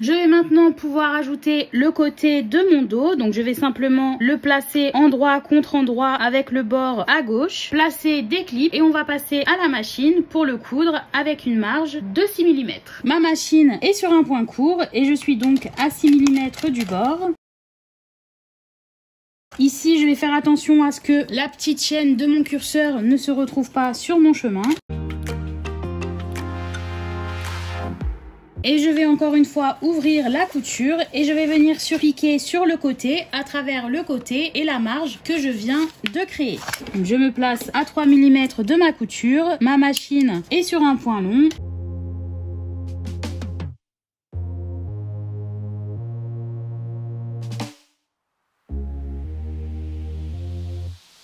Je vais maintenant pouvoir ajouter le côté de mon dos, donc je vais simplement le placer endroit contre endroit avec le bord à gauche, placer des clips et on va passer à la machine pour le coudre avec une marge de 6 mm. Ma machine est sur un point court et je suis donc à 6 mm du bord. Ici, je vais faire attention à ce que la petite chaîne de mon curseur ne se retrouve pas sur mon chemin. Et je vais encore une fois ouvrir la couture et je vais venir surpiquer sur le côté à travers le côté et la marge que je viens de créer. Donc je me place à 3 mm de ma couture, ma machine est sur un point long.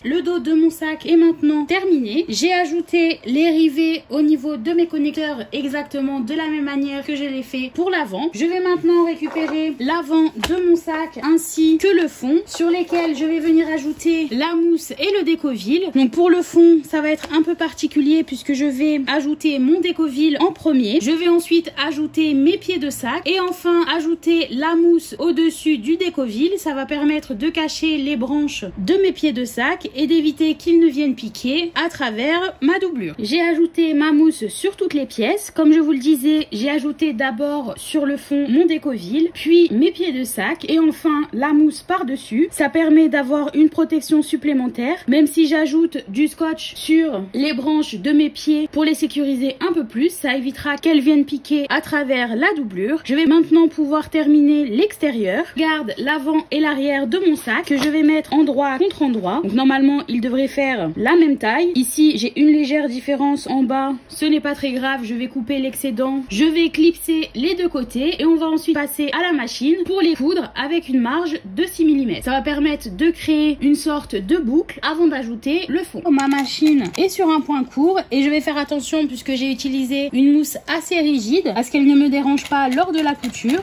Le dos de mon sac est maintenant terminé. J'ai ajouté les rivets au niveau de mes connecteurs exactement de la même manière que je l'ai fait pour l'avant. Je vais maintenant récupérer l'avant de mon sac ainsi que le fond sur lesquels je vais venir ajouter la mousse et le décoville. Donc pour le fond, ça va être un peu particulier puisque je vais ajouter mon décoville en premier. Je vais ensuite ajouter mes pieds de sac et enfin ajouter la mousse au-dessus du décoville. Ça va permettre de cacher les branches de mes pieds de sac et d'éviter qu'ils ne viennent piquer à travers ma doublure. J'ai ajouté ma mousse sur toutes les pièces. Comme je vous le disais, j'ai ajouté d'abord sur le fond mon décoville, puis mes pieds de sac et enfin la mousse par-dessus. Ça permet d'avoir une protection supplémentaire, même si j'ajoute du scotch sur les branches de mes pieds pour les sécuriser un peu plus. Ça évitera qu'elles viennent piquer à travers la doublure. Je vais maintenant pouvoir terminer l'extérieur. Je garde l'avant et l'arrière de mon sac que je vais mettre endroit contre endroit. Donc normalement, il devrait faire la même taille. Ici, j'ai une légère différence en bas. Ce n'est pas très grave, je vais couper l'excédent. Je vais clipser les deux côtés et on va ensuite passer à la machine pour les coudre avec une marge de 6 mm. Ça va permettre de créer une sorte de boucle avant d'ajouter le fond. Ma machine est sur un point court et je vais faire attention puisque j'ai utilisé une mousse assez rigide à ce qu'elle ne me dérange pas lors de la couture.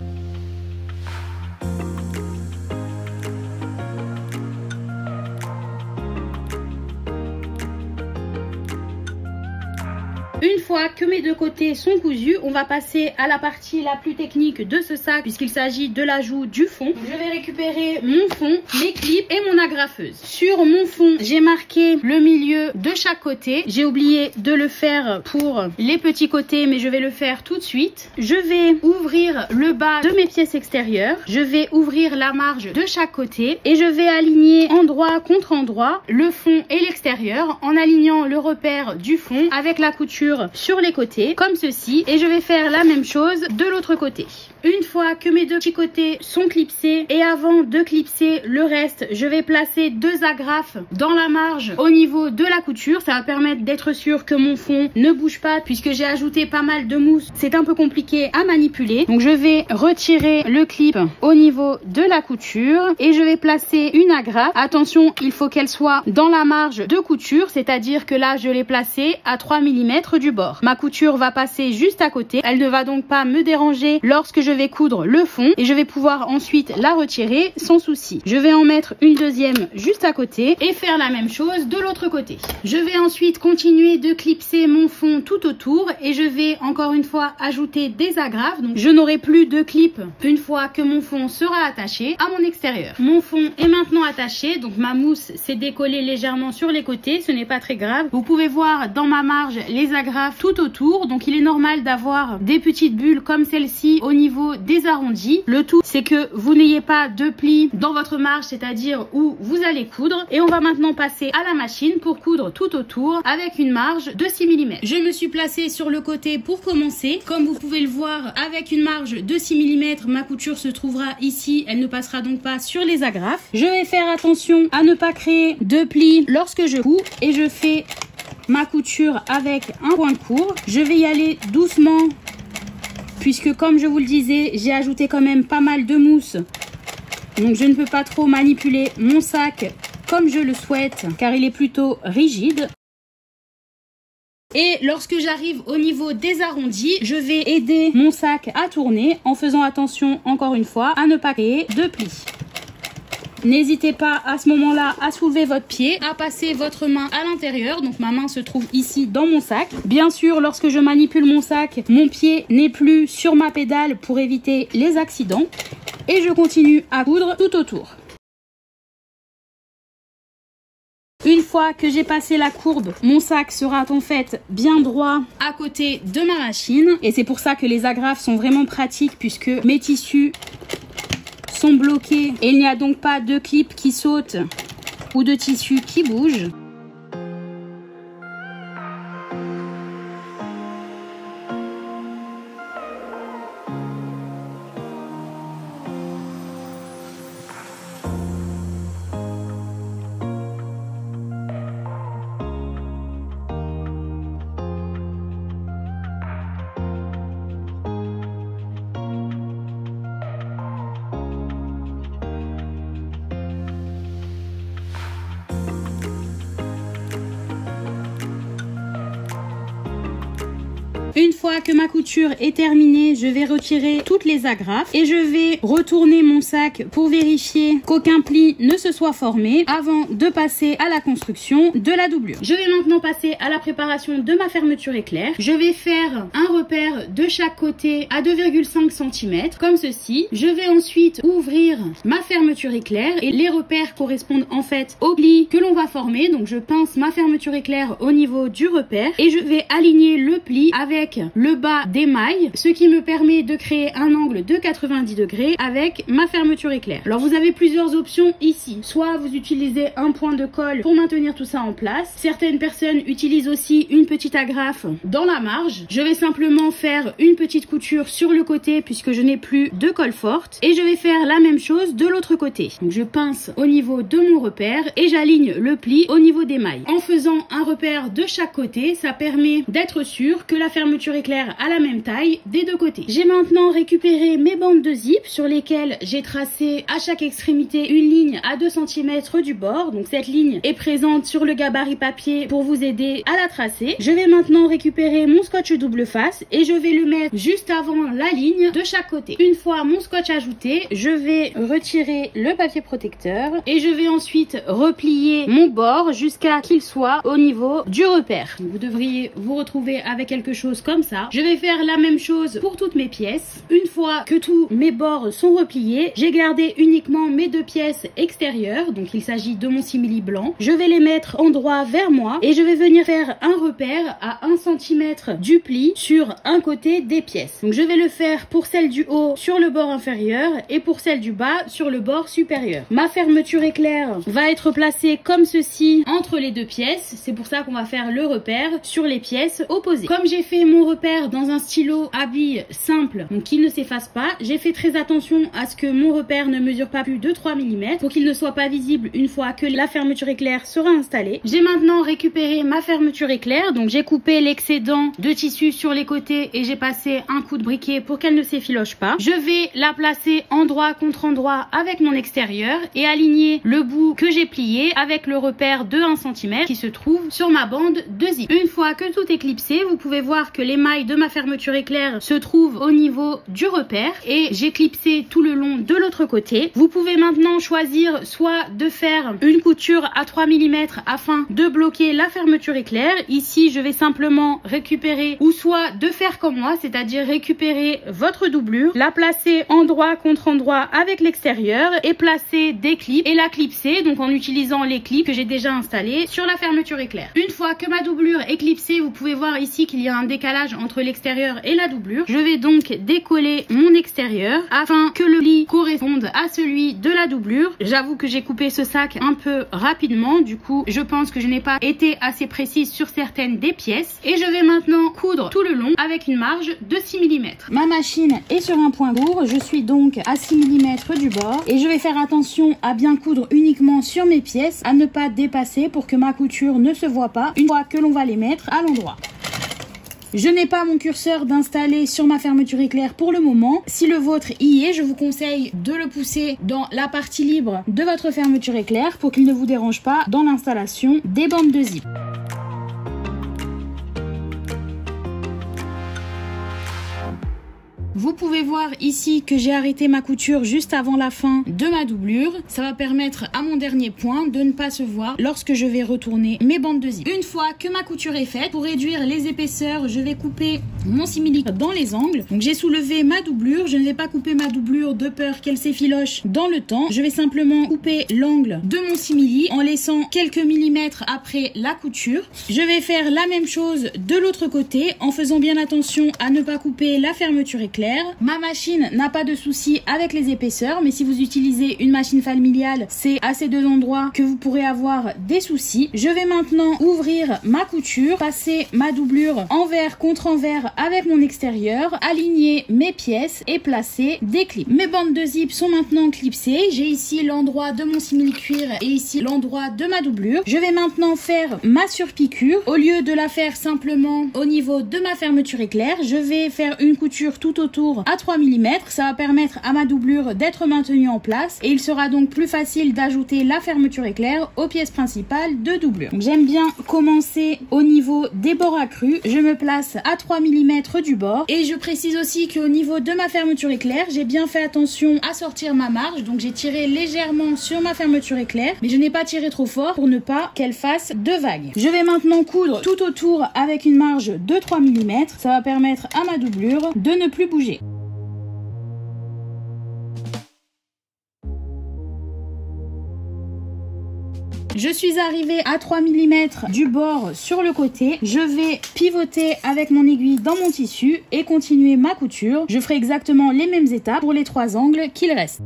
Une fois que mes deux côtés sont cousus, on va passer à la partie la plus technique de ce sac puisqu'il s'agit de l'ajout du fond. Je vais récupérer mon fond, mes clips et mon agrafeuse. Sur mon fond, j'ai marqué le milieu de chaque côté. J'ai oublié de le faire pour les petits côtés mais je vais le faire tout de suite. Je vais ouvrir le bas de mes pièces extérieures. Je vais ouvrir la marge de chaque côté et je vais aligner endroit contre endroit le fond et l'extérieur en alignant le repère du fond avec la couture sur les côtés comme ceci et je vais faire la même chose de l'autre côté. Une fois que mes deux petits côtés sont clipsés et avant de clipser le reste, je vais placer deux agrafes dans la marge au niveau de la couture. Ça va permettre d'être sûr que mon fond ne bouge pas puisque j'ai ajouté pas mal de mousse. C'est un peu compliqué à manipuler. Donc je vais retirer le clip au niveau de la couture et je vais placer une agrafe. Attention, il faut qu'elle soit dans la marge de couture, c'est-à-dire que là je l'ai placée à 3 mm du bord. Ma couture va passer juste à côté, elle ne va donc pas me déranger lorsque je vais coudre le fond et je vais pouvoir ensuite la retirer sans souci. Je vais en mettre une deuxième juste à côté et faire la même chose de l'autre côté. Je vais ensuite continuer de clipser mon fond tout autour et je vais encore une fois ajouter des agrafes. Donc je n'aurai plus de clip une fois que mon fond sera attaché à mon extérieur. Mon fond est maintenant attaché, donc ma mousse s'est décollée légèrement sur les côtés, ce n'est pas très grave. Vous pouvez voir dans ma marge les agrafes tout autour, donc il est normal d'avoir des petites bulles comme celle-ci au niveau des arrondis. Le tout c'est que vous n'ayez pas de plis dans votre marge, c'est-à-dire où vous allez coudre. Et on va maintenant passer à la machine pour coudre tout autour avec une marge de 6 mm. Je me suis placée sur le côté pour commencer. Comme vous pouvez le voir, avec une marge de 6 mm, ma couture se trouvera ici, elle ne passera donc pas sur les agrafes. Je vais faire attention à ne pas créer de plis lorsque je couds et je fais ma couture avec un point court. Je vais y aller doucement puisque, comme je vous le disais, j'ai ajouté quand même pas mal de mousse, donc je ne peux pas trop manipuler mon sac comme je le souhaite car il est plutôt rigide. Et lorsque j'arrive au niveau des arrondis, je vais aider mon sac à tourner en faisant attention encore une fois à ne pas créer de plis. N'hésitez pas à ce moment-là à soulever votre pied, à passer votre main à l'intérieur. Donc ma main se trouve ici dans mon sac. Bien sûr, lorsque je manipule mon sac, mon pied n'est plus sur ma pédale pour éviter les accidents. Et je continue à coudre tout autour. Une fois que j'ai passé la courbe, mon sac sera en fait bien droit à côté de ma machine. Et c'est pour ça que les agrafes sont vraiment pratiques puisque mes tissus sont bloqués et il n'y a donc pas de clip qui saute ou de tissu qui bouge. Une fois que ma couture est terminée, je vais retirer toutes les agrafes et je vais retourner mon sac pour vérifier qu'aucun pli ne se soit formé avant de passer à la construction de la doublure. Je vais maintenant passer à la préparation de ma fermeture éclair. Je vais faire un repère de chaque côté à 2,5 cm comme ceci. Je vais ensuite ouvrir ma fermeture éclair et les repères correspondent en fait au pli que l'on va former. Donc je pince ma fermeture éclair au niveau du repère et je vais aligner le pli avec le bas des mailles, ce qui me permet de créer un angle de 90 degrés avec ma fermeture éclair. Alors vous avez plusieurs options ici, soit vous utilisez un point de colle pour maintenir tout ça en place. Certaines personnes utilisent aussi une petite agrafe dans la marge. Je vais simplement faire une petite couture sur le côté puisque je n'ai plus de colle forte et je vais faire la même chose de l'autre côté. Donc je pince au niveau de mon repère et j'aligne le pli au niveau des mailles. En faisant un repère de chaque côté, ça permet d'être sûr que la fermeture éclair à la même taille des deux côtés. J'ai maintenant récupéré mes bandes de zip sur lesquelles j'ai tracé à chaque extrémité une ligne à 2 cm du bord. Donc cette ligne est présente sur le gabarit papier pour vous aider à la tracer. Je vais maintenant récupérer mon scotch double face et je vais le mettre juste avant la ligne de chaque côté. Une fois mon scotch ajouté, je vais retirer le papier protecteur et je vais ensuite replier mon bord jusqu'à qu'il soit au niveau du repère. Vous devriez vous retrouver avec quelque chose comme ça. Je vais faire la même chose pour toutes mes pièces. Une fois que tous mes bords sont repliés, j'ai gardé uniquement mes deux pièces extérieures, donc il s'agit de mon simili blanc. Je vais les mettre en droit vers moi et je vais venir faire un repère à 1 cm du pli sur un côté des pièces. Donc je vais le faire pour celle du haut sur le bord inférieur et pour celle du bas sur le bord supérieur. Ma fermeture éclair va être placée comme ceci entre les deux pièces, c'est pour ça qu'on va faire le repère sur les pièces opposées. Comme j'ai fait mon repère repère dans un stylo à billes simple, donc qu'il ne s'efface pas. J'ai fait très attention à ce que mon repère ne mesure pas plus de 3 mm pour qu'il ne soit pas visible une fois que la fermeture éclair sera installée. J'ai maintenant récupéré ma fermeture éclair, donc j'ai coupé l'excédent de tissu sur les côtés et j'ai passé un coup de briquet pour qu'elle ne s'effiloche pas. Je vais la placer endroit contre endroit avec mon extérieur et aligner le bout que j'ai plié avec le repère de 1 cm qui se trouve sur ma bande de zip. Une fois que tout est clipsé, vous pouvez voir que les mailles de ma fermeture éclair se trouvent au niveau du repère et j'ai clipsé tout le long de l'autre côté. Vous pouvez maintenant choisir soit de faire une couture à 3 mm afin de bloquer la fermeture éclair. Ici, je vais simplement récupérer, ou soit de faire comme moi, c'est-à-dire récupérer votre doublure, la placer endroit contre endroit avec l'extérieur et placer des clips et la clipser, donc en utilisant les clips que j'ai déjà installés sur la fermeture éclair. Une fois que ma doublure est clipsée, vous pouvez voir ici qu'il y a un décalage entre l'extérieur et la doublure. Je vais donc décoller mon extérieur afin que le pli corresponde à celui de la doublure. J'avoue que j'ai coupé ce sac un peu rapidement, du coup je pense que je n'ai pas été assez précise sur certaines des pièces, et je vais maintenant coudre tout le long avec une marge de 6 mm. Ma machine est sur un point bourre, je suis donc à 6 mm du bord et je vais faire attention à bien coudre uniquement sur mes pièces, à ne pas dépasser pour que ma couture ne se voit pas une fois que l'on va les mettre à l'endroit. Je n'ai pas mon curseur d'installer sur ma fermeture éclair pour le moment. Si le vôtre y est, je vous conseille de le pousser dans la partie libre de votre fermeture éclair pour qu'il ne vous dérange pas dans l'installation des bandes de zip. Vous pouvez voir ici que j'ai arrêté ma couture juste avant la fin de ma doublure. Ça va permettre à mon dernier point de ne pas se voir lorsque je vais retourner mes bandes de zip. Une fois que ma couture est faite, pour réduire les épaisseurs, je vais couper mon similic dans les angles. Donc j'ai soulevé ma doublure. Je ne vais pas couper ma doublure de peur qu'elle s'effiloche dans le temps. Je vais simplement couper l'angle de mon simili en laissant quelques millimètres après la couture. Je vais faire la même chose de l'autre côté en faisant bien attention à ne pas couper la fermeture éclair. Ma machine n'a pas de souci avec les épaisseurs, mais si vous utilisez une machine familiale, c'est à ces deux endroits que vous pourrez avoir des soucis. Je vais maintenant ouvrir ma couture, passer ma doublure envers contre envers avec mon extérieur, aligner mes pièces et placer des clips. Mes bandes de zip sont maintenant clipsées. J'ai ici l'endroit de mon simili-cuir et ici l'endroit de ma doublure. Je vais maintenant faire ma surpiqûre. Au lieu de la faire simplement au niveau de ma fermeture éclair, je vais faire une couture tout autour à 3 mm, ça va permettre à ma doublure d'être maintenue en place et il sera donc plus facile d'ajouter la fermeture éclair aux pièces principales de doublure. J'aime bien commencer au niveau des bords accrus, je me place à 3 mm du bord et je précise aussi qu'au niveau de ma fermeture éclair, j'ai bien fait attention à sortir ma marge, donc j'ai tiré légèrement sur ma fermeture éclair mais je n'ai pas tiré trop fort pour ne pas qu'elle fasse de vagues. Je vais maintenant coudre tout autour avec une marge de 3 mm, ça va permettre à ma doublure de ne plus bouger. Je suis arrivée à 3 mm du bord sur le côté. Je vais pivoter avec mon aiguille dans mon tissu et continuer ma couture. Je ferai exactement les mêmes étapes pour les trois angles qu'il reste.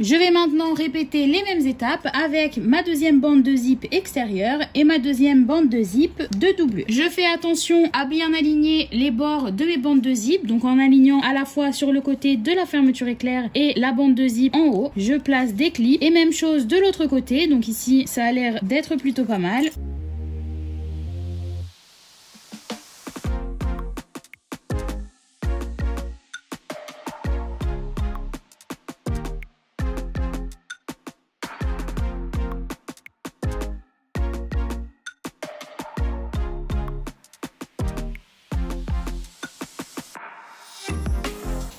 Je vais maintenant répéter les mêmes étapes avec ma deuxième bande de zip extérieure et ma deuxième bande de zip de doublure. Je fais attention à bien aligner les bords de mes bandes de zip, donc en alignant à la fois sur le côté de la fermeture éclair et la bande de zip en haut. Je place des clips et même chose de l'autre côté, donc ici ça a l'air d'être plutôt pas mal.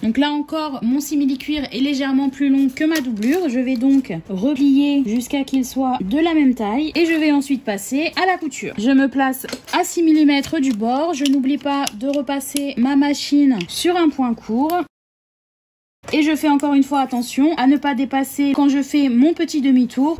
Donc là encore, mon simili-cuir est légèrement plus long que ma doublure. Je vais donc replier jusqu'à qu'il soit de la même taille et je vais ensuite passer à la couture. Je me place à 6 mm du bord. Je n'oublie pas de repasser ma machine sur un point court. Et je fais encore une fois attention à ne pas dépasser quand je fais mon petit demi-tour.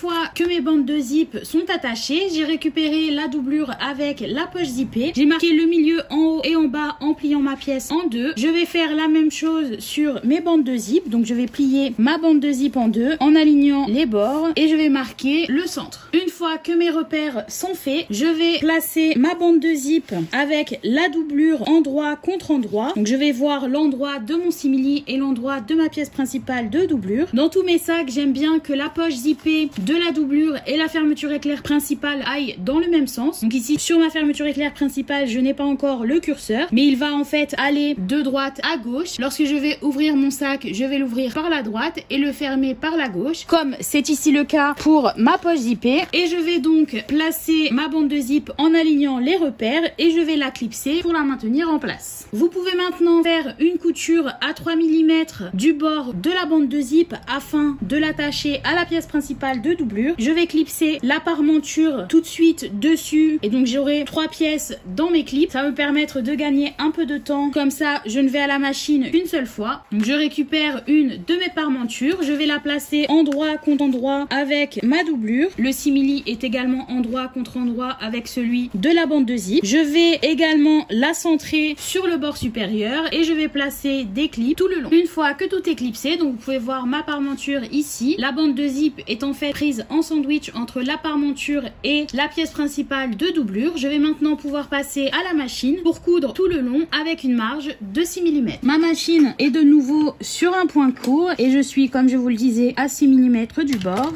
fois que mes bandes de zip sont attachées, j'ai récupéré la doublure avec la poche zippée. J'ai marqué le milieu en haut et en bas en pliant ma pièce en deux. Je vais faire la même chose sur mes bandes de zip. Donc je vais plier ma bande de zip en deux en alignant les bords et je vais marquer le centre. Une fois que mes repères sont faits, je vais placer ma bande de zip avec la doublure endroit contre endroit. Donc je vais voir l'endroit de mon simili et l'endroit de ma pièce principale de doublure. Dans tous mes sacs, j'aime bien que la poche zippée de la doublure et la fermeture éclair principale aillent dans le même sens. Donc ici, sur ma fermeture éclair principale, je n'ai pas encore le curseur, mais il va en fait aller de droite à gauche. Lorsque je vais ouvrir mon sac, je vais l'ouvrir par la droite et le fermer par la gauche, comme c'est ici le cas pour ma poche zippée. Et je vais donc placer ma bande de zip en alignant les repères et je vais la clipser pour la maintenir en place. Vous pouvez maintenant faire une couture à 3 mm du bord de la bande de zip afin de l'attacher à la pièce principale de doublure. Je vais clipser la parementure tout de suite dessus et donc j'aurai 3 pièces dans mes clips. Ça va me permettre de gagner un peu de temps, comme ça je ne vais à la machine qu'une seule fois. Donc je récupère une de mes parementures, je vais la placer endroit contre endroit avec ma doublure. Le simili est également endroit contre endroit avec celui de la bande de zip. Je vais également la centrer sur le bord supérieur et je vais placer des clips tout le long. Une fois que tout est clipsé, donc vous pouvez voir ma parementure ici, la bande de zip est en fait prise en sandwich entre la parementure et la pièce principale de doublure. Je vais maintenant pouvoir passer à la machine pour coudre tout le long avec une marge de 6 mm. Ma machine est de nouveau sur un point court et je suis, comme je vous le disais, à 6 mm du bord.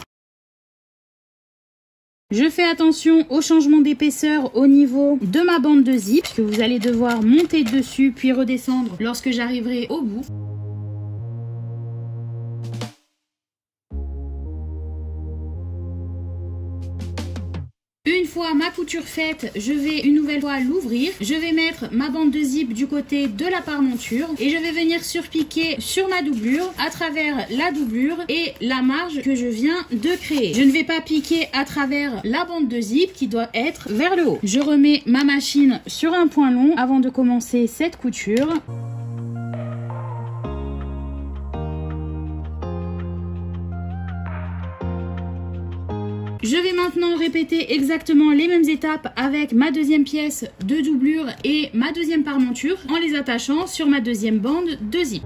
Je fais attention au changement d'épaisseur au niveau de ma bande de zip, que vous allez devoir monter dessus puis redescendre lorsque j'arriverai au bout. Une fois ma couture faite, je vais une nouvelle fois l'ouvrir. Je vais mettre ma bande de zip du côté de la parementure et je vais venir surpiquer sur ma doublure à travers la doublure et la marge que je viens de créer. Je ne vais pas piquer à travers la bande de zip qui doit être vers le haut. Je remets ma machine sur un point long avant de commencer cette couture. Je vais maintenant répéter exactement les mêmes étapes avec ma deuxième pièce de doublure et ma deuxième parementure en les attachant sur ma deuxième bande de zip.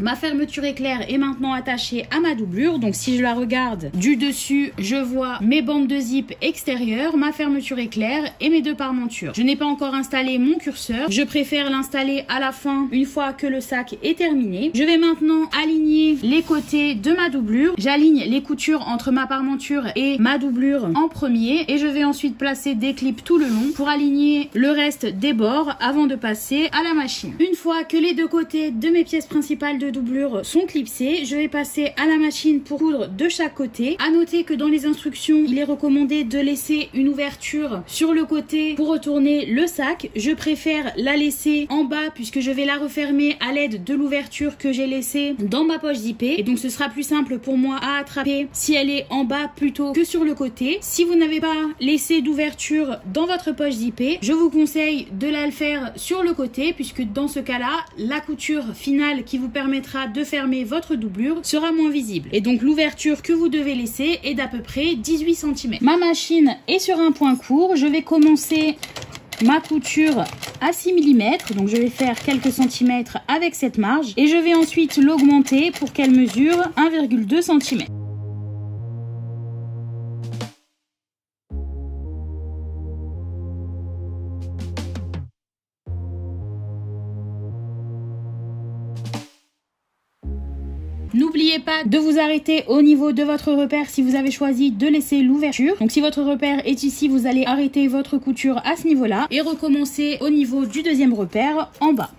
Ma fermeture éclair est maintenant attachée à ma doublure, donc si je la regarde du dessus, je vois mes bandes de zip extérieures, ma fermeture éclair et mes deux parementures. Je n'ai pas encore installé mon curseur, je préfère l'installer à la fin une fois que le sac est terminé. Je vais maintenant aligner les côtés de ma doublure. J'aligne les coutures entre ma parementure et ma doublure en premier et je vais ensuite placer des clips tout le long pour aligner le reste des bords avant de passer à la machine. Une fois que les deux côtés de mes pièces principales de doublures sont clipsées, je vais passer à la machine pour coudre de chaque côté. À noter que dans les instructions, il est recommandé de laisser une ouverture sur le côté pour retourner le sac. Je préfère la laisser en bas puisque je vais la refermer à l'aide de l'ouverture que j'ai laissée dans ma poche zippée et donc ce sera plus simple pour moi à attraper si elle est en bas plutôt que sur le côté. Si vous n'avez pas laissé d'ouverture dans votre poche zippée, je vous conseille de la faire sur le côté puisque dans ce cas-là, la couture finale qui vous permet de fermer votre doublure sera moins visible et donc l'ouverture que vous devez laisser est d'à peu près 18 cm. Ma machine est sur un point court, je vais commencer ma couture à 6 mm, donc je vais faire quelques centimètres avec cette marge et je vais ensuite l'augmenter pour qu'elle mesure 1,2 cm. N'oubliez pas de vous arrêter au niveau de votre repère si vous avez choisi de laisser l'ouverture. Donc si votre repère est ici, vous allez arrêter votre couture à ce niveau-là et recommencer au niveau du deuxième repère en bas.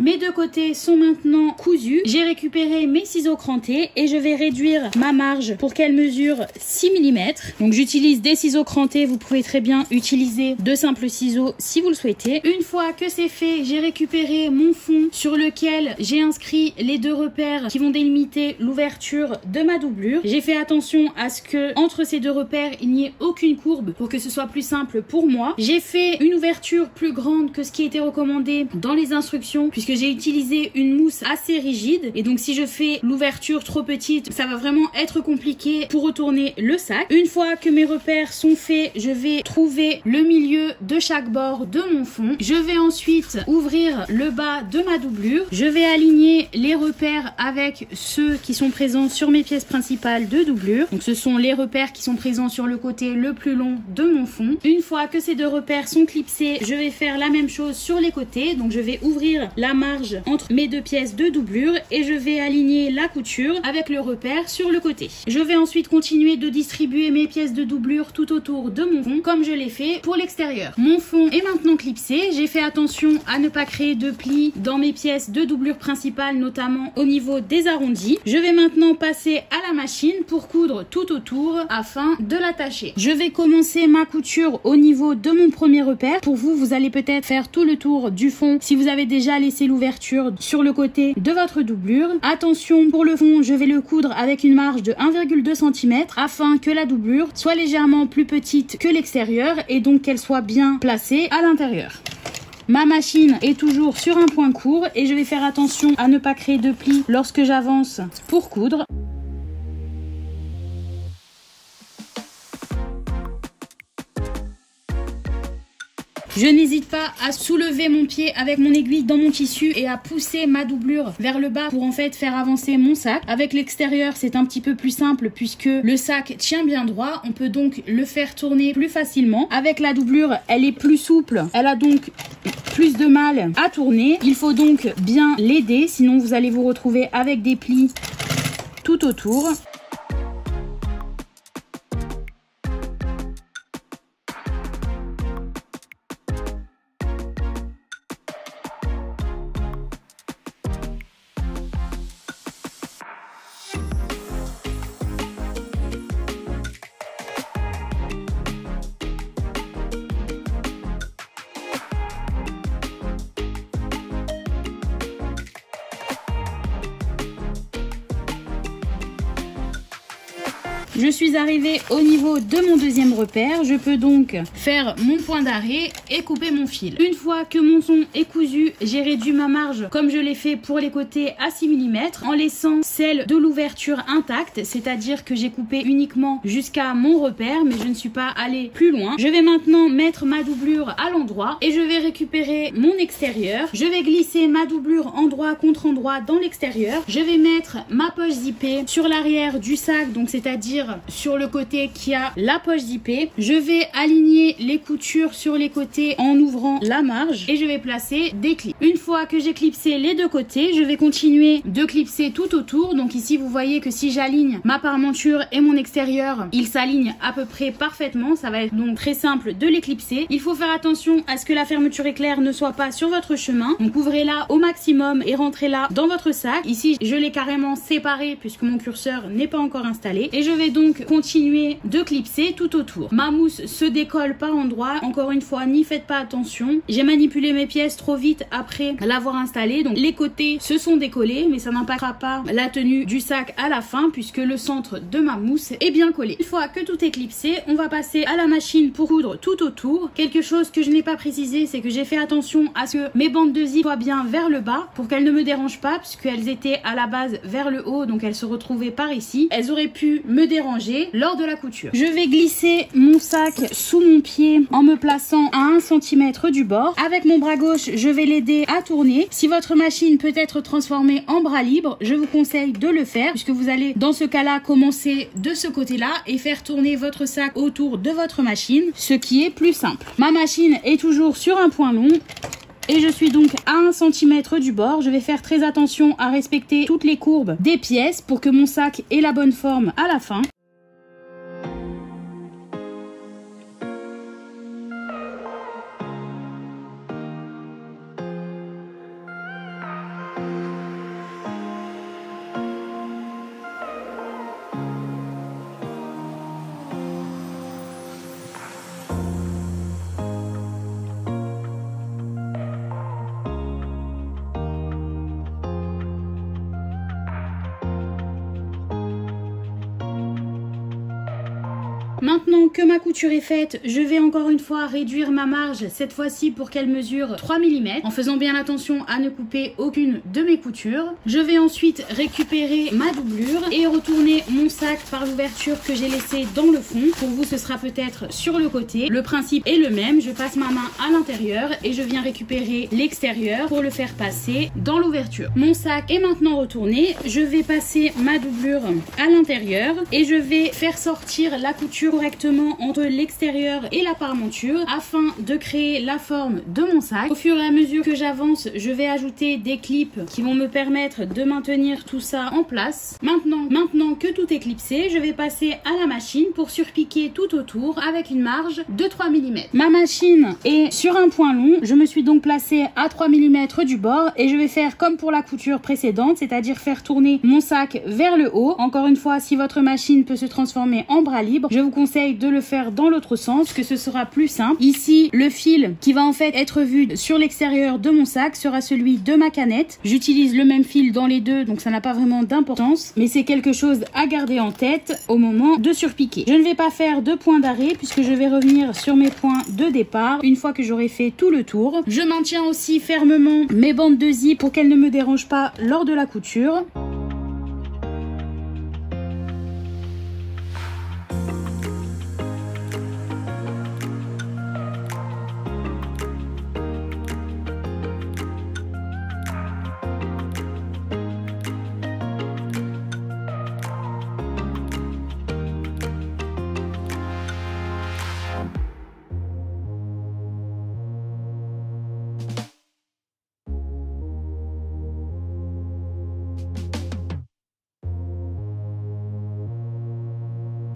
Mes deux deux côtés sont maintenant cousus. J'ai récupéré mes ciseaux crantés et je vais réduire ma marge pour qu'elle mesure 6 mm. Donc j'utilise des ciseaux crantés, vous pouvez très bien utiliser de simples ciseaux si vous le souhaitez. Une fois que c'est fait, j'ai récupéré mon fond sur lequel j'ai inscrit les deux repères qui vont délimiter l'ouverture de ma doublure. J'ai fait attention à ce que entre ces deux repères il n'y ait aucune courbe pour que ce soit plus simple pour moi. J'ai fait une ouverture plus grande que ce qui était recommandé dans les instructions puisque j'ai utilisé une mousse assez rigide et donc si je fais l'ouverture trop petite ça va vraiment être compliqué pour retourner le sac. Une fois que mes repères sont faits, je vais trouver le milieu de chaque bord de mon fond. Je vais ensuite ouvrir le bas de ma doublure. Je vais aligner les repères avec ceux qui sont présents sur mes pièces principales de doublure. Donc ce sont les repères qui sont présents sur le côté le plus long de mon fond. Une fois que ces deux repères sont clipsés, je vais faire la même chose sur les côtés. Donc je vais ouvrir la marge entre mes deux pièces de doublure et je vais aligner la couture avec le repère sur le côté. Je vais ensuite continuer de distribuer mes pièces de doublure tout autour de mon fond comme je l'ai fait pour l'extérieur. Mon fond est maintenant clipsé. J'ai fait attention à ne pas créer de plis dans mes pièces de doublure principale, notamment au niveau des arrondis. Je vais maintenant passer à la machine pour coudre tout autour afin de l'attacher. Je vais commencer ma couture au niveau de mon premier repère. Pour vous, vous allez peut-être faire tout le tour du fond si vous avez déjà laissé l'ouverture sur le côté de votre doublure. Attention, pour le fond, je vais le coudre avec une marge de 1,2 cm afin que la doublure soit légèrement plus petite que l'extérieur et donc qu'elle soit bien placée à l'intérieur. Ma machine est toujours sur un point court et je vais faire attention à ne pas créer de plis lorsque j'avance pour coudre. Je n'hésite pas à soulever mon pied avec mon aiguille dans mon tissu et à pousser ma doublure vers le bas pour en fait faire avancer mon sac. Avec l'extérieur, c'est un petit peu plus simple puisque le sac tient bien droit. On peut donc le faire tourner plus facilement. Avec la doublure, elle est plus souple. Elle a donc plus de mal à tourner. Il faut donc bien l'aider, sinon vous allez vous retrouver avec des plis tout autour. Je suis arrivée au niveau de mon deuxième repère. Je peux donc faire mon point d'arrêt et couper mon fil. Une fois que mon fond est cousu, j'ai réduit ma marge comme je l'ai fait pour les côtés à 6 mm en laissant celle de l'ouverture intacte, c'est-à-dire que j'ai coupé uniquement jusqu'à mon repère mais je ne suis pas allée plus loin. Je vais maintenant mettre ma doublure à l'endroit et je vais récupérer mon extérieur. Je vais glisser ma doublure endroit contre endroit dans l'extérieur. Je vais mettre ma poche zippée sur l'arrière du sac, donc c'est-à-dire sur le côté qui a la poche zippée. Je vais aligner les coutures sur les côtés en ouvrant la marge et je vais placer des clips. Une fois que j'ai clipsé les deux côtés, je vais continuer de clipser tout autour. Donc ici vous voyez que si j'aligne ma parementure et mon extérieur, ils s'alignent à peu près parfaitement. Ça va être donc très simple de les clipser. Il faut faire attention à ce que la fermeture éclair ne soit pas sur votre chemin. Donc ouvrez-la au maximum et rentrez-la dans votre sac. Ici je l'ai carrément séparée puisque mon curseur n'est pas encore installé et je vais donc continuer de clipser tout autour. Ma mousse se décolle par endroits. Encore une fois, n'y faites pas attention. J'ai manipulé mes pièces trop vite après l'avoir installée. Donc les côtés se sont décollés, mais ça n'impactera pas la tenue du sac à la fin puisque le centre de ma mousse est bien collé. Une fois que tout est clipsé, on va passer à la machine pour coudre tout autour. Quelque chose que je n'ai pas précisé, c'est que j'ai fait attention à ce que mes bandes de zip soient bien vers le bas pour qu'elles ne me dérangent pas puisqu'elles étaient à la base vers le haut, donc elles se retrouvaient par ici. Elles auraient pu me déranger lors de la couture. Je vais glisser mon sac sous mon pied en me plaçant à 1 cm du bord. Avec mon bras gauche, je vais l'aider à tourner. Si votre machine peut être transformée en bras libre, je vous conseille de le faire puisque vous allez dans ce cas-là commencer de ce côté-là et faire tourner votre sac autour de votre machine, ce qui est plus simple. Ma machine est toujours sur un point long. Et je suis donc à 1 cm du bord. Je vais faire très attention à respecter toutes les courbes des pièces pour que mon sac ait la bonne forme à la fin. Maintenant que ma couture est faite, je vais encore une fois réduire ma marge, cette fois-ci pour qu'elle mesure 3 mm, en faisant bien attention à ne couper aucune de mes coutures. Je vais ensuite récupérer ma doublure et retourner mon sac par l'ouverture que j'ai laissée dans le fond. Pour vous, ce sera peut-être sur le côté. Le principe est le même, je passe ma main à l'intérieur et je viens récupérer l'extérieur pour le faire passer dans l'ouverture. Mon sac est maintenant retourné, je vais passer ma doublure à l'intérieur et je vais faire sortir la couture correctement entre l'extérieur et la parementure afin de créer la forme de mon sac. Au fur et à mesure que j'avance, je vais ajouter des clips qui vont me permettre de maintenir tout ça en place. Maintenant que tout est clipsé, je vais passer à la machine pour surpiquer tout autour avec une marge de 3 mm. Ma machine est sur un point long, je me suis donc placée à 3 mm du bord et je vais faire comme pour la couture précédente, c'est-à-dire faire tourner mon sac vers le haut. Encore une fois, si votre machine peut se transformer en bras libre, je vous conseille de le faire dans l'autre sens, que ce sera plus simple. Ici, le fil qui va en fait être vu sur l'extérieur de mon sac sera celui de ma canette. J'utilise le même fil dans les deux, donc ça n'a pas vraiment d'importance, mais c'est quelque chose à garder en tête au moment de surpiquer. Je ne vais pas faire de point d'arrêt puisque je vais revenir sur mes points de départ une fois que j'aurai fait tout le tour. Je maintiens aussi fermement mes bandes de zip pour qu'elles ne me dérangent pas lors de la couture.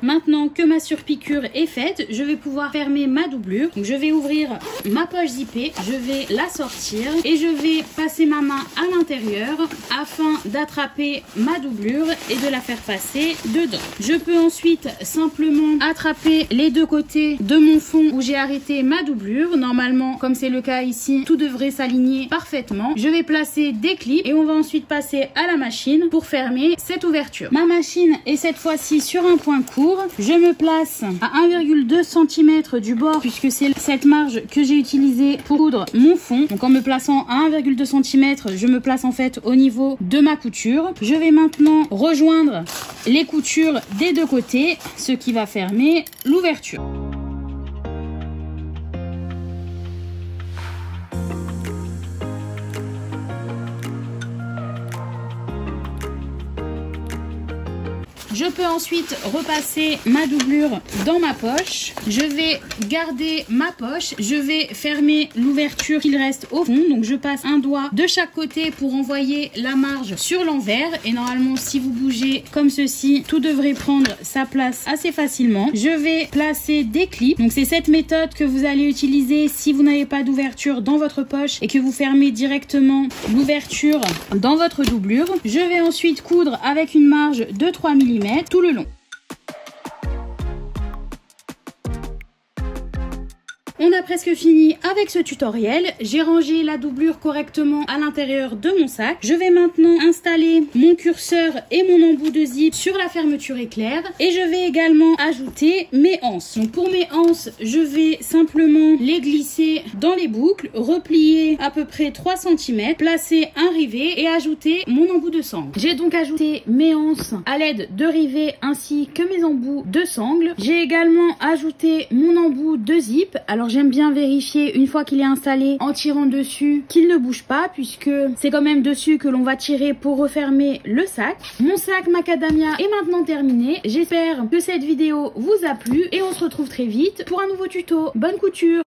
Maintenant que ma surpiqûre est faite, je vais pouvoir fermer ma doublure. Donc je vais ouvrir ma poche zippée, je vais la sortir et je vais passer ma main à l'intérieur afin d'attraper ma doublure et de la faire passer dedans. Je peux ensuite simplement attraper les deux côtés de mon fond où j'ai arrêté ma doublure. Normalement, comme c'est le cas ici, tout devrait s'aligner parfaitement. Je vais placer des clips et on va ensuite passer à la machine pour fermer cette ouverture. Ma machine est cette fois-ci sur un point court. Je me place à 1,2 cm du bord puisque c'est cette marge que j'ai utilisée pour coudre mon fond. Donc en me plaçant à 1,2 cm, je me place en fait au niveau de ma couture. Je vais maintenant rejoindre les coutures des deux côtés, ce qui va fermer l'ouverture. Je peux ensuite repasser ma doublure dans ma poche. Je vais garder ma poche. Je vais fermer l'ouverture qu'il reste au fond. Donc je passe un doigt de chaque côté pour envoyer la marge sur l'envers. Et normalement, si vous bougez comme ceci, tout devrait prendre sa place assez facilement. Je vais placer des clips. Donc c'est cette méthode que vous allez utiliser si vous n'avez pas d'ouverture dans votre poche et que vous fermez directement l'ouverture dans votre doublure. Je vais ensuite coudre avec une marge de 3 mm. Tout le long. On a presque fini avec ce tutoriel. J'ai rangé la doublure correctement à l'intérieur de mon sac. Je vais maintenant installer mon curseur et mon embout de zip sur la fermeture éclair et je vais également ajouter mes anses. Donc pour mes anses, je vais simplement les glisser dans les boucles, replier à peu près 3 cm, placer un rivet et ajouter mon embout de sangle. J'ai donc ajouté mes anses à l'aide de rivets ainsi que mes embouts de sangle. J'ai également ajouté mon embout de zip. Alors j'aime bien vérifier une fois qu'il est installé en tirant dessus qu'il ne bouge pas puisque c'est quand même dessus que l'on va tirer pour refermer le sac. Mon sac Macadamia est maintenant terminé. J'espère que cette vidéo vous a plu et on se retrouve très vite pour un nouveau tuto. Bonne couture!